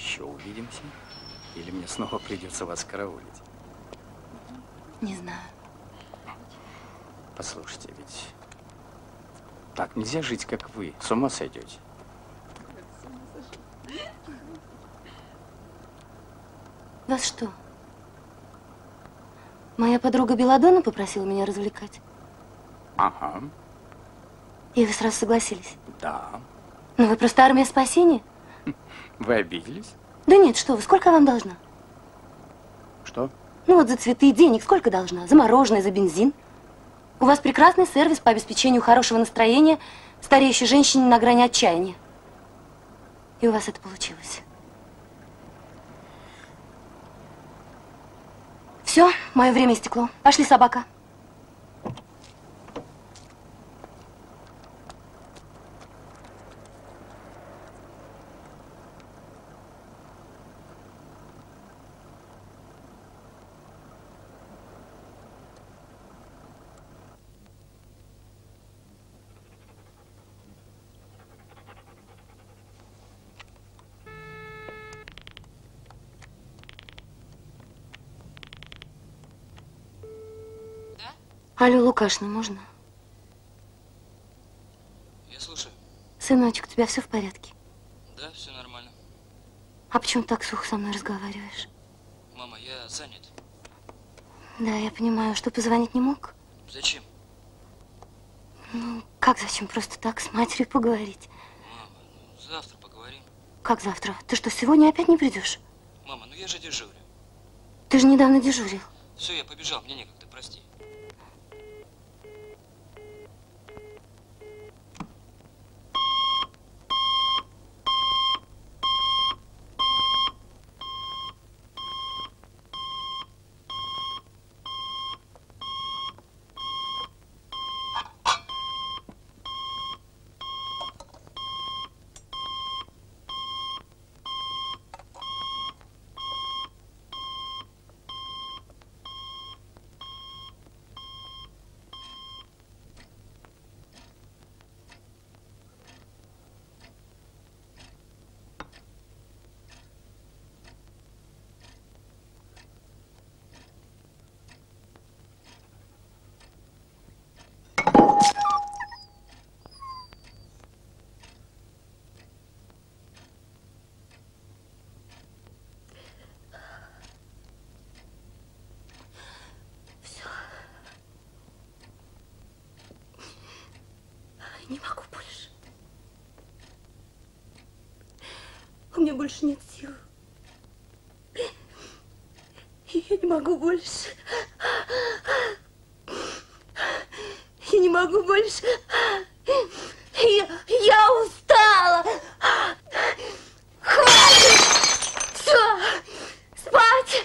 еще увидимся? Или мне снова придется вас караулить? Не знаю. Послушайте, ведь так нельзя жить, как вы. С ума сойдете. Вас что? Моя подруга Белладонна попросила меня развлекать? Ага. И вы сразу согласились? Да. Ну вы просто армия спасения. Вы обиделись? Да нет, что вы, сколько я вам должна? Что? Ну вот за цветы и денег сколько должна? За мороженое, за бензин. У вас прекрасный сервис по обеспечению хорошего настроения стареющей женщине на грани отчаяния. И у вас это получилось. Все, мое время истекло. Пошли, собака. Алло, Лукашина, можно? Я слушаю. Сыночек, у тебя все в порядке? Да, все нормально. А почему так сухо со мной разговариваешь? Мама, я занят. Да, я понимаю. Что, позвонить не мог? Зачем? Ну, как зачем? Просто так с матерью поговорить. Мама, ну, завтра поговорим. Как завтра? Ты что, сегодня опять не придешь? Мама, ну я же дежурю. Ты же недавно дежурил. Все, я побежал, мне некогда, прости. Не могу больше. У меня больше нет сил. Я не могу больше. Я не могу больше. Я, я устала. Хватит! Все! Спать!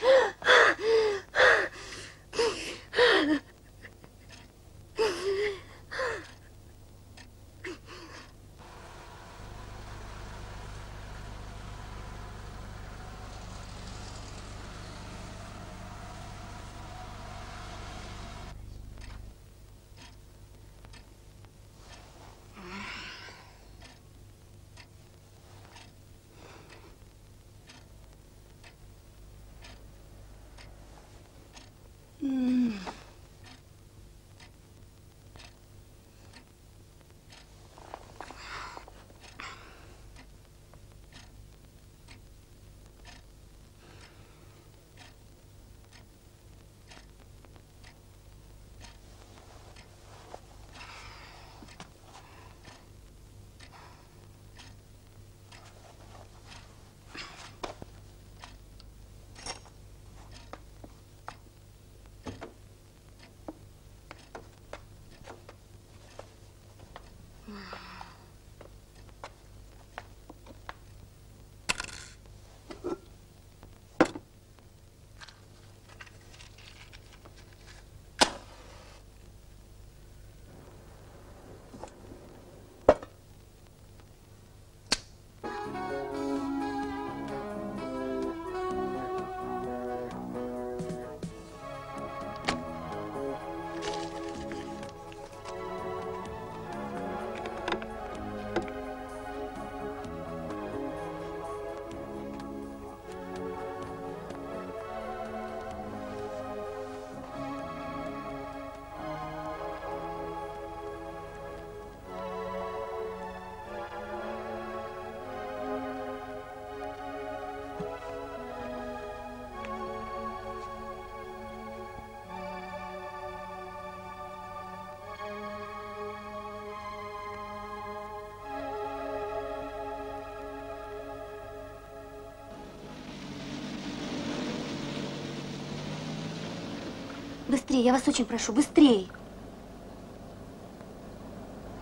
быстрее, я вас очень прошу, быстрее.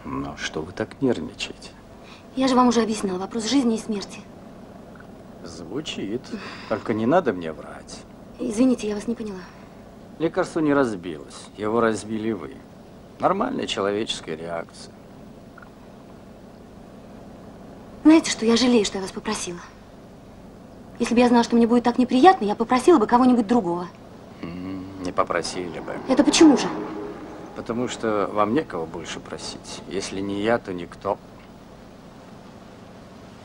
Ну, что вы так нервничаете? Я же вам уже объяснила вопрос жизни и смерти. Звучит. Только не надо мне врать. Извините, я вас не поняла. Лекарство не разбилось, его разбили вы. Нормальная человеческая реакция. Знаете что, я жалею, что я вас попросила. Если бы я знала, что мне будет так неприятно, я попросила бы кого-нибудь другого. Не попросили бы. Это почему же? Потому что вам некого больше просить. Если не я, то никто.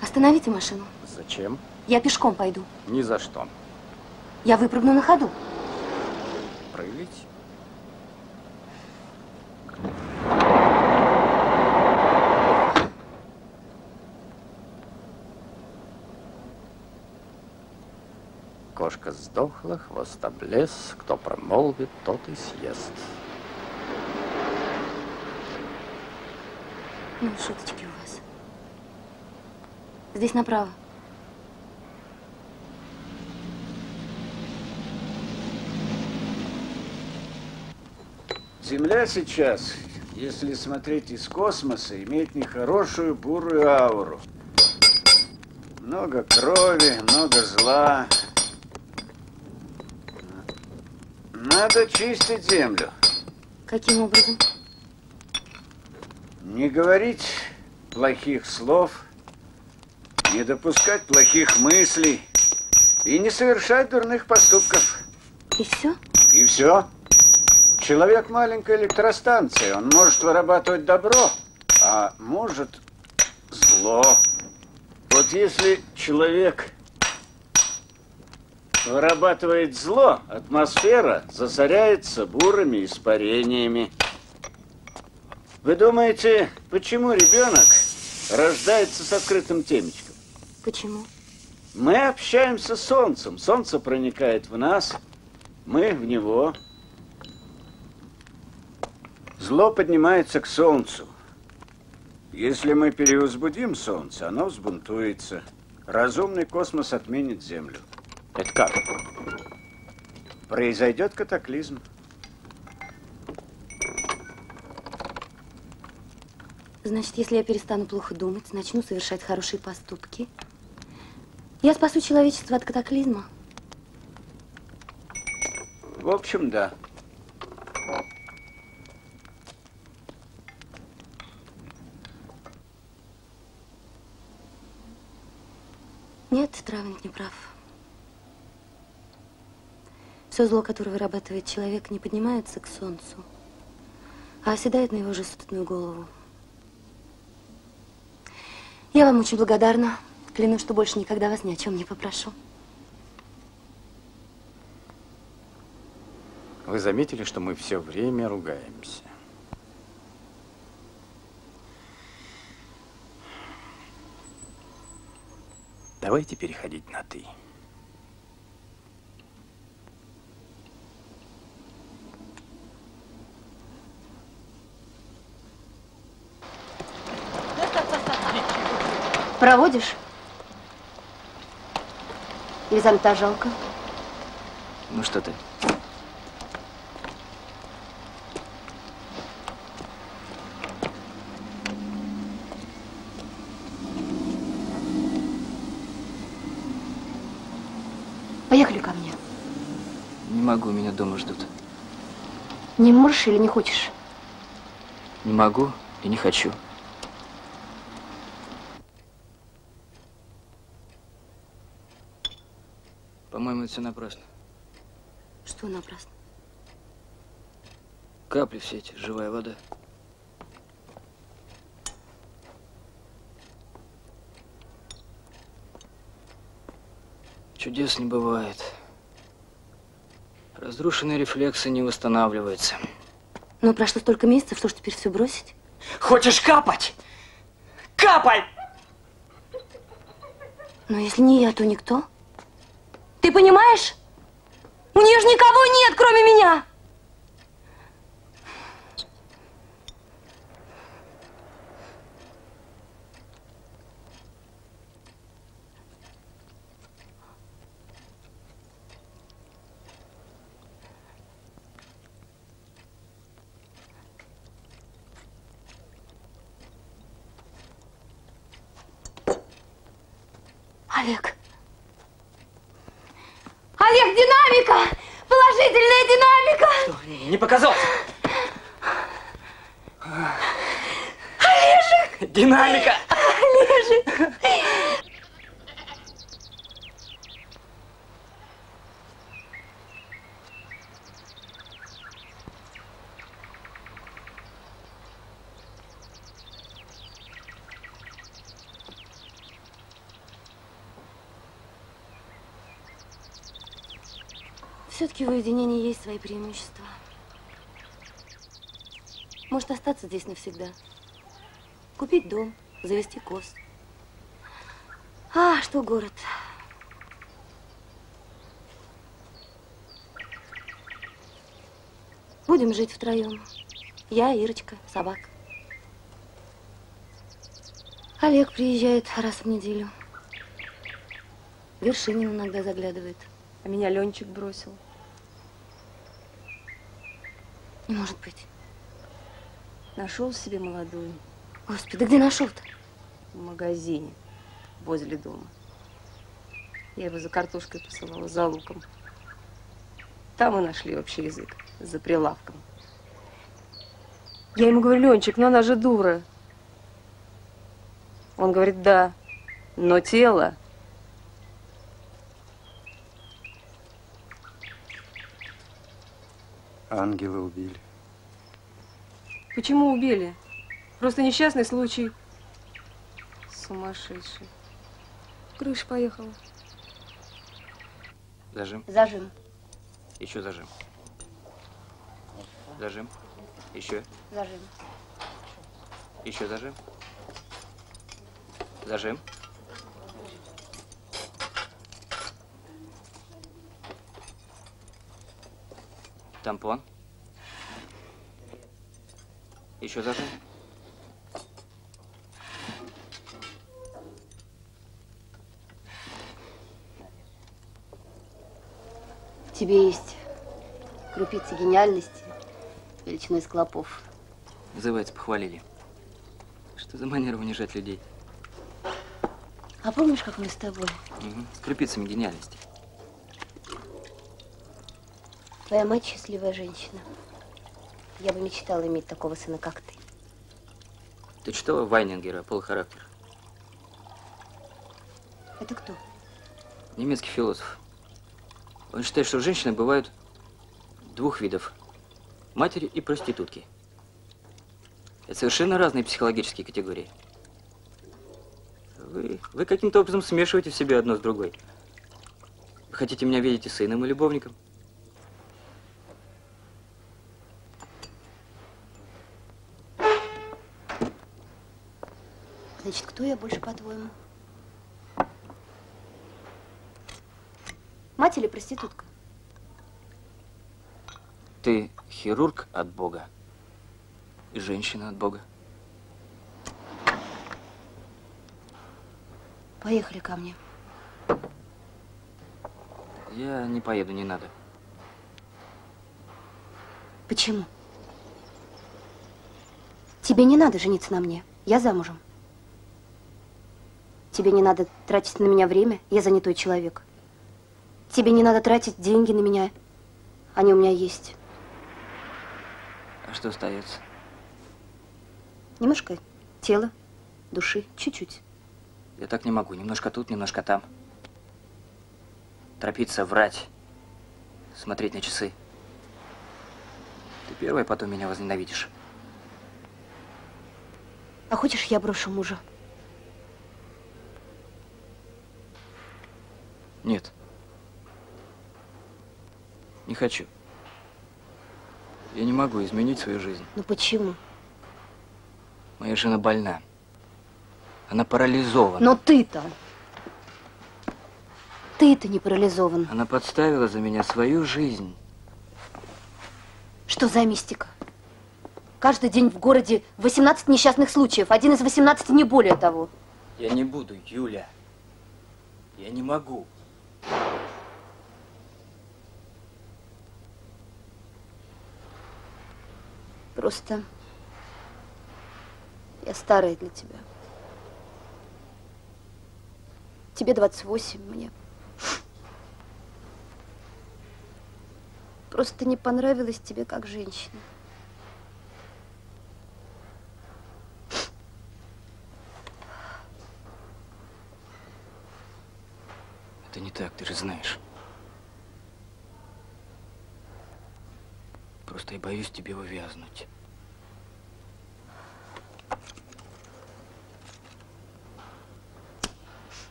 Остановите машину. Зачем? Я пешком пойду. Ни за что. Я выпрыгну на ходу. Прыгать? Кошка сдохла, хвост облез, кто промолвит, тот и съест. Ну, шуточки у вас. Здесь направо. Земля сейчас, если смотреть из космоса, имеет нехорошую бурую ауру. Много крови, много зла. Надо чистить землю. Каким образом? Не говорить плохих слов, не допускать плохих мыслей и не совершать дурных поступков. И все? И все. Человек маленькая электростанция, он может вырабатывать добро, а может зло. Вот если человек вырабатывает зло, атмосфера засоряется бурыми испарениями. Вы думаете, почему ребенок рождается с открытым темечком? Почему? Мы общаемся с солнцем. Солнце проникает в нас, мы в него. Зло поднимается к солнцу. Если мы перевозбудим солнце, оно взбунтуется. Разумный космос отменит Землю. Это как? Произойдет катаклизм. Значит, если я перестану плохо думать, начну совершать хорошие поступки, я спасу человечество от катаклизма. В общем, да. Нет, травник не прав. Все зло, которое вырабатывает человек, не поднимается к солнцу, а оседает на его же собственную голову. Я вам очень благодарна. Клянусь, что больше никогда вас ни о чем не попрошу. Вы заметили, что мы все время ругаемся? Давайте переходить на «ты». Проводишь? Или занята жалко? Ну что ты? Поехали ко мне. Не могу, меня дома ждут. Не можешь или не хочешь? Не могу и не хочу. По-моему, это все напрасно. Что напрасно? Капли все эти, живая вода. Чудес не бывает. Разрушенные рефлексы не восстанавливаются. Но прошло столько месяцев, что ж теперь все бросить? Хочешь капать? Капай! Но если не я, то никто. Ты понимаешь? У нее же никого нет, кроме меня. Олег. Олег, динамика! Положительная динамика! Что? Не показался? Олежек! Динамика! Олежек! Все-таки в уединении есть свои преимущества. Может остаться здесь навсегда. Купить дом, завести коз. А, что город? Будем жить втроем. Я, Ирочка, собака. Олег приезжает раз в неделю. Вершинин иногда заглядывает. А меня Ленчик бросил. Не может быть. Нашел себе молодую. Господи, где нашел-то? В магазине, возле дома. Я его за картошкой посылала, за луком. Там мы нашли общий язык, за прилавком. Я ему говорю, Ленчик, ну она же дура. Он говорит, да, но тело. Ангела убили. Почему убили? Просто несчастный случай. Сумасшедший. Крыша поехала. Зажим. Зажим. Еще зажим. Зажим. Еще. Зажим. Еще зажим. Зажим. Тампон. Еще зажим. В тебе есть крупицы гениальности, величиной с клопов. Называется, похвалили. Что за манера унижать людей? А помнишь, как мы с тобой? Угу. С крупицами гениальности. Твоя мать счастливая женщина. Я бы мечтала иметь такого сына, как ты. Ты читала Вайнингера «Полухарактер»? Это кто? Немецкий философ. Он считает, что женщины бывают двух видов. Матери и проститутки. Это совершенно разные психологические категории. Вы, вы каким-то образом смешиваете в себе одно с другой. Вы хотите меня видеть и сыном, и любовником? Значит, кто я больше, по-твоему? Мать или проститутка? Ты хирург от Бога и женщина от Бога. Поехали ко мне. Я не поеду, не надо. Почему? Тебе не надо жениться на мне, я замужем. Тебе не надо тратить на меня время, я занятой человек. Тебе не надо тратить деньги на меня, они у меня есть. А что остается? Немножко тела, души, чуть-чуть. Я так не могу, немножко тут, немножко там. Торопиться, врать, смотреть на часы. Ты первая, потом меня возненавидишь. А хочешь, я брошу мужа? Нет. Не хочу. Я не могу изменить свою жизнь. Ну почему? Моя жена больна. Она парализована. Но ты-то... Ты-то не парализован. Она подставила за меня свою жизнь. Что за мистика? Каждый день в городе восемнадцать несчастных случаев. Один из восемнадцати не более того. Я не буду, Юля. Я не могу. Просто я старая для тебя. Тебе двадцать восемь, мне. Просто не понравилась тебе как женщина. Это не так, ты же знаешь. Просто я боюсь тебе увязнуть.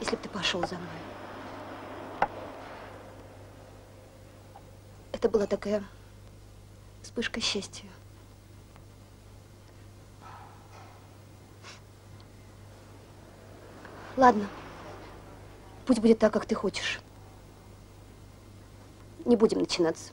Если бы ты пошел за мной. Это была такая вспышка счастья. Ладно, пусть будет так, как ты хочешь. Не будем начинаться.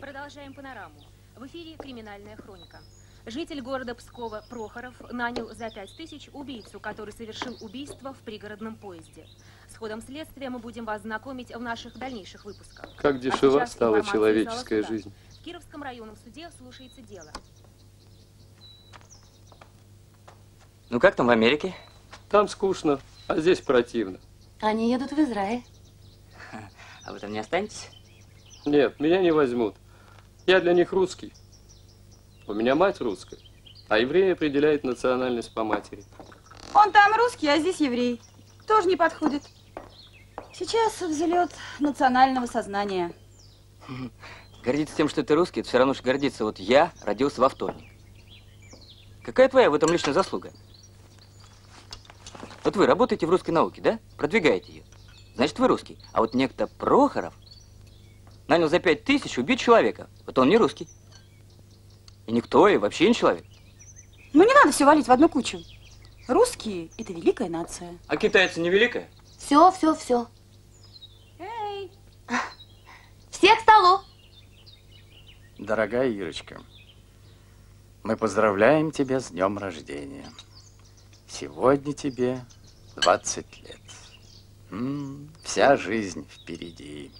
Продолжаем панораму. В эфире «Криминальная хроника». Житель города Пскова Прохоров нанял за пять тысяч убийцу, который совершил убийство в пригородном поезде. С ходом следствия мы будем вас знакомить в наших дальнейших выпусках. Как дешево а стала человеческая жизнь. В Кировском районном суде слушается дело. Ну как там в Америке? Там скучно, а здесь противно. Они едут в Израиль. А вы там не останетесь? Нет, меня не возьмут. Я для них русский. У меня мать русская, а еврей определяет национальность по матери. Он там русский, а здесь еврей. Тоже не подходит. Сейчас взлет национального сознания. Гордиться тем, что ты русский, это все равно же гордиться. Вот я родился во вторник. Какая твоя в этом личная заслуга? Вот вы работаете в русской науке, да? Продвигаете ее. Значит, вы русский. А вот некто Прохоров нанял за пять тысяч убить человека. Вот он не русский. И никто, и вообще не человек. Ну не надо все валить в одну кучу. Русские – это великая нация. А китайцы не великая? Все, все, все. Эй! Все к столу! Дорогая Юрочка, мы поздравляем тебя с днем рождения. Сегодня тебе двадцать лет. М-м, вся жизнь впереди.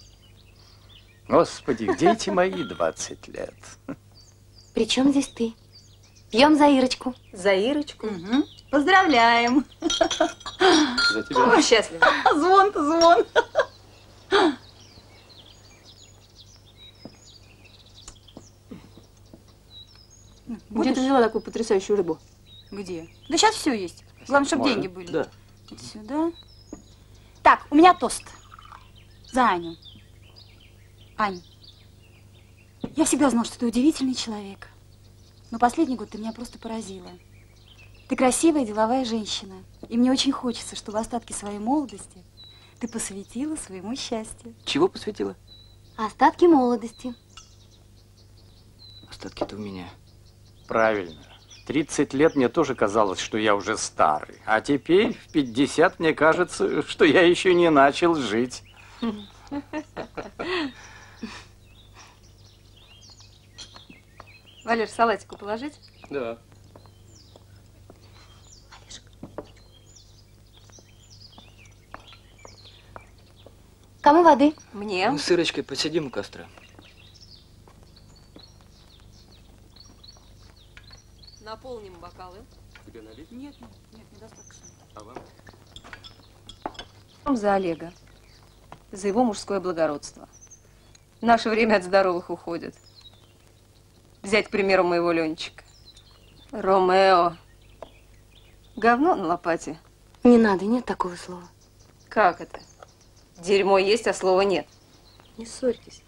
Господи, где эти мои двадцать лет? При чем здесь ты? Пьем за Ирочку. За Ирочку? Угу. Поздравляем. За тебя. Ой, счастливо. Звон-то звон. Где ты взяла такую потрясающую рыбу? Где? Да сейчас все есть. Главное, чтобы деньги были. Да. Вот сюда. Так, у меня тост. За Аню. Ань. Я всегда знала, что ты удивительный человек. Но последний год ты меня просто поразила. Ты красивая, деловая женщина. И мне очень хочется, чтобы остатки своей молодости ты посвятила своему счастью. Чего посвятила? Остатки молодости. Остатки-то у меня. Правильно. В тридцать лет мне тоже казалось, что я уже старый. А теперь в пятьдесят мне кажется, что я еще не начал жить. Валер, салатику положить? Да. Кому воды? Мне. Мы с Ирочкой посидим у костра. Наполним бокалы. Тебе налить? Нет, нет, недостаточно. А вам? За Олега. За его мужское благородство. В наше время от здоровых уходит. Взять, к примеру, моего Ленчика. Ромео. Говно на лопате. Не надо, нет такого слова. Как это? Дерьмо есть, а слова нет. Не ссорьтесь.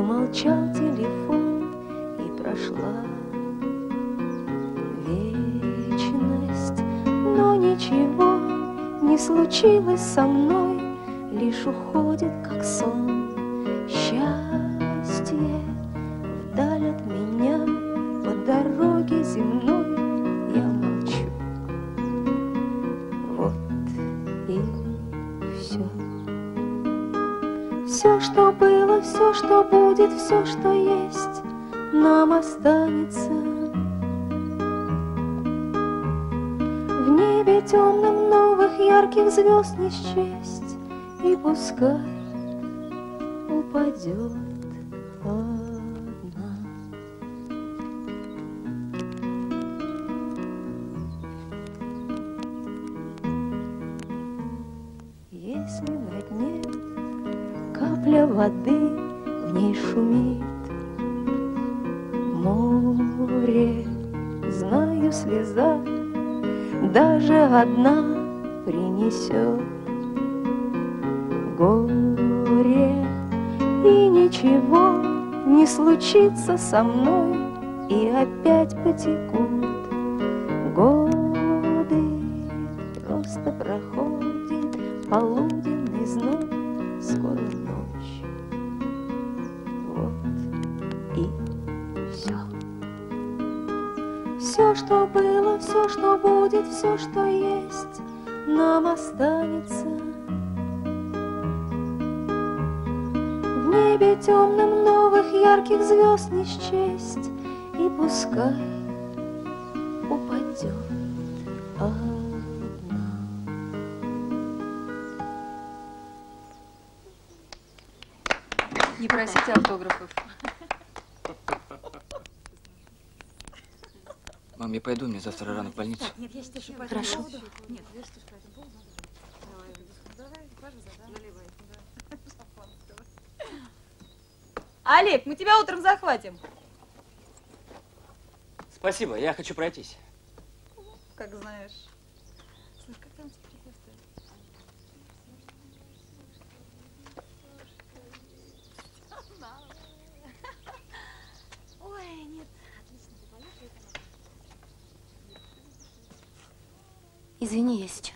Молчал телефон, и прошла но ничего не случилось со мной, лишь уходит, как сон, счастье вдаль от меня, по дороге земной я молчу. Вот и все. Все, что было, все, что будет, все, что есть, нам останется. В небе темном новых ярких звезд не счесть, и пускай упадет одна. Если на дне капля воды, в ней шумит море, знаю, слеза даже одна принесет горе, и ничего не случится со мной, и опять потекут годы, просто проходит полуденный зной, скоро ночь. Вот и все. Все, что было, все, что будет, все, что есть, нам останется. В небе темном новых ярких звезд не счесть, и пускай упадет одна. Не просите автографов. Мам, я пойду, мне завтра рано в больницу. Нет, я сейчас еще пойду. Хорошо. Нет, я сейчас пойду. Олег, мы тебя утром захватим. Спасибо, я хочу пройтись. Как знаешь. Слушай, как там теперь это? Ой, нет. Извини, я сейчас.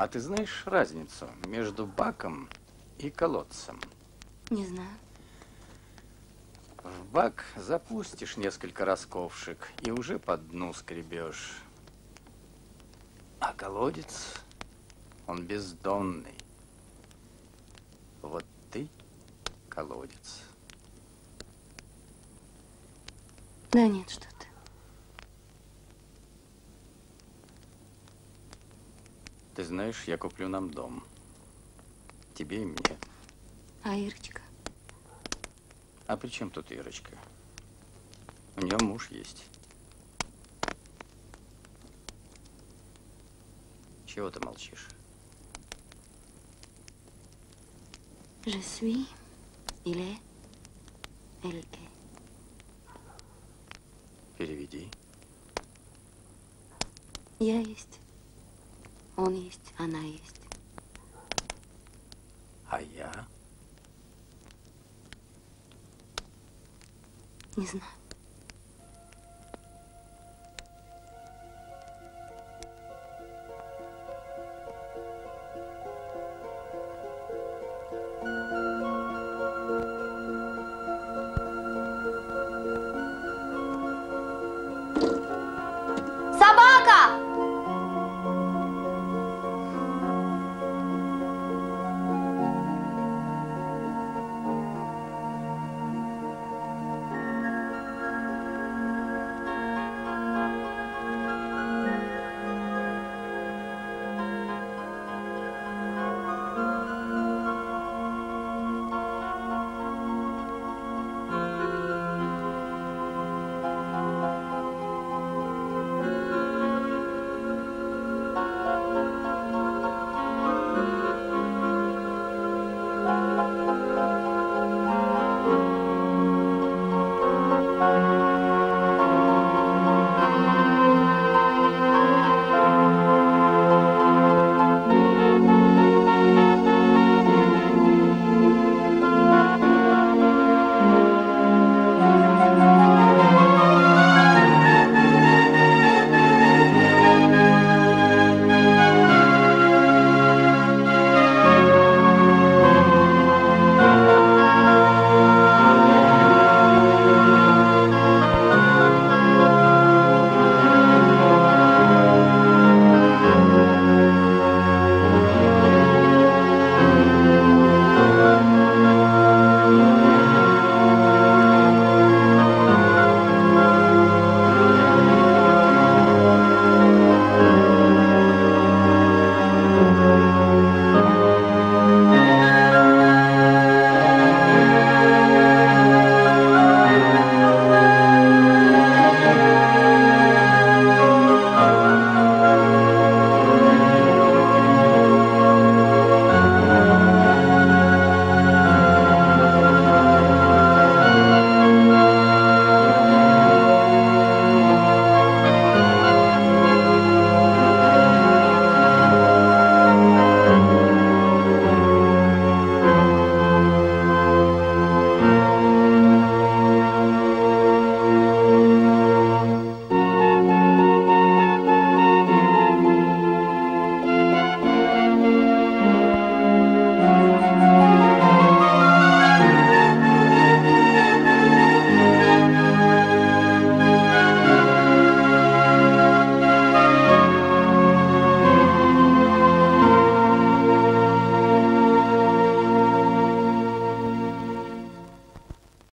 А ты знаешь разницу между баком и колодцем? Не знаю. В бак запустишь несколько расковшек и уже по дну скребешь. А колодец, он бездонный. Вот ты колодец. Да нет, что ты. Ты знаешь, я куплю нам дом. Тебе и мне. А Ирочка? А при чем тут Ирочка? У нее муж есть. Чего ты молчишь? Je suis, il est, elle est. Переведи. Я есть, он есть, она есть. А я? Не знаю. Thank you.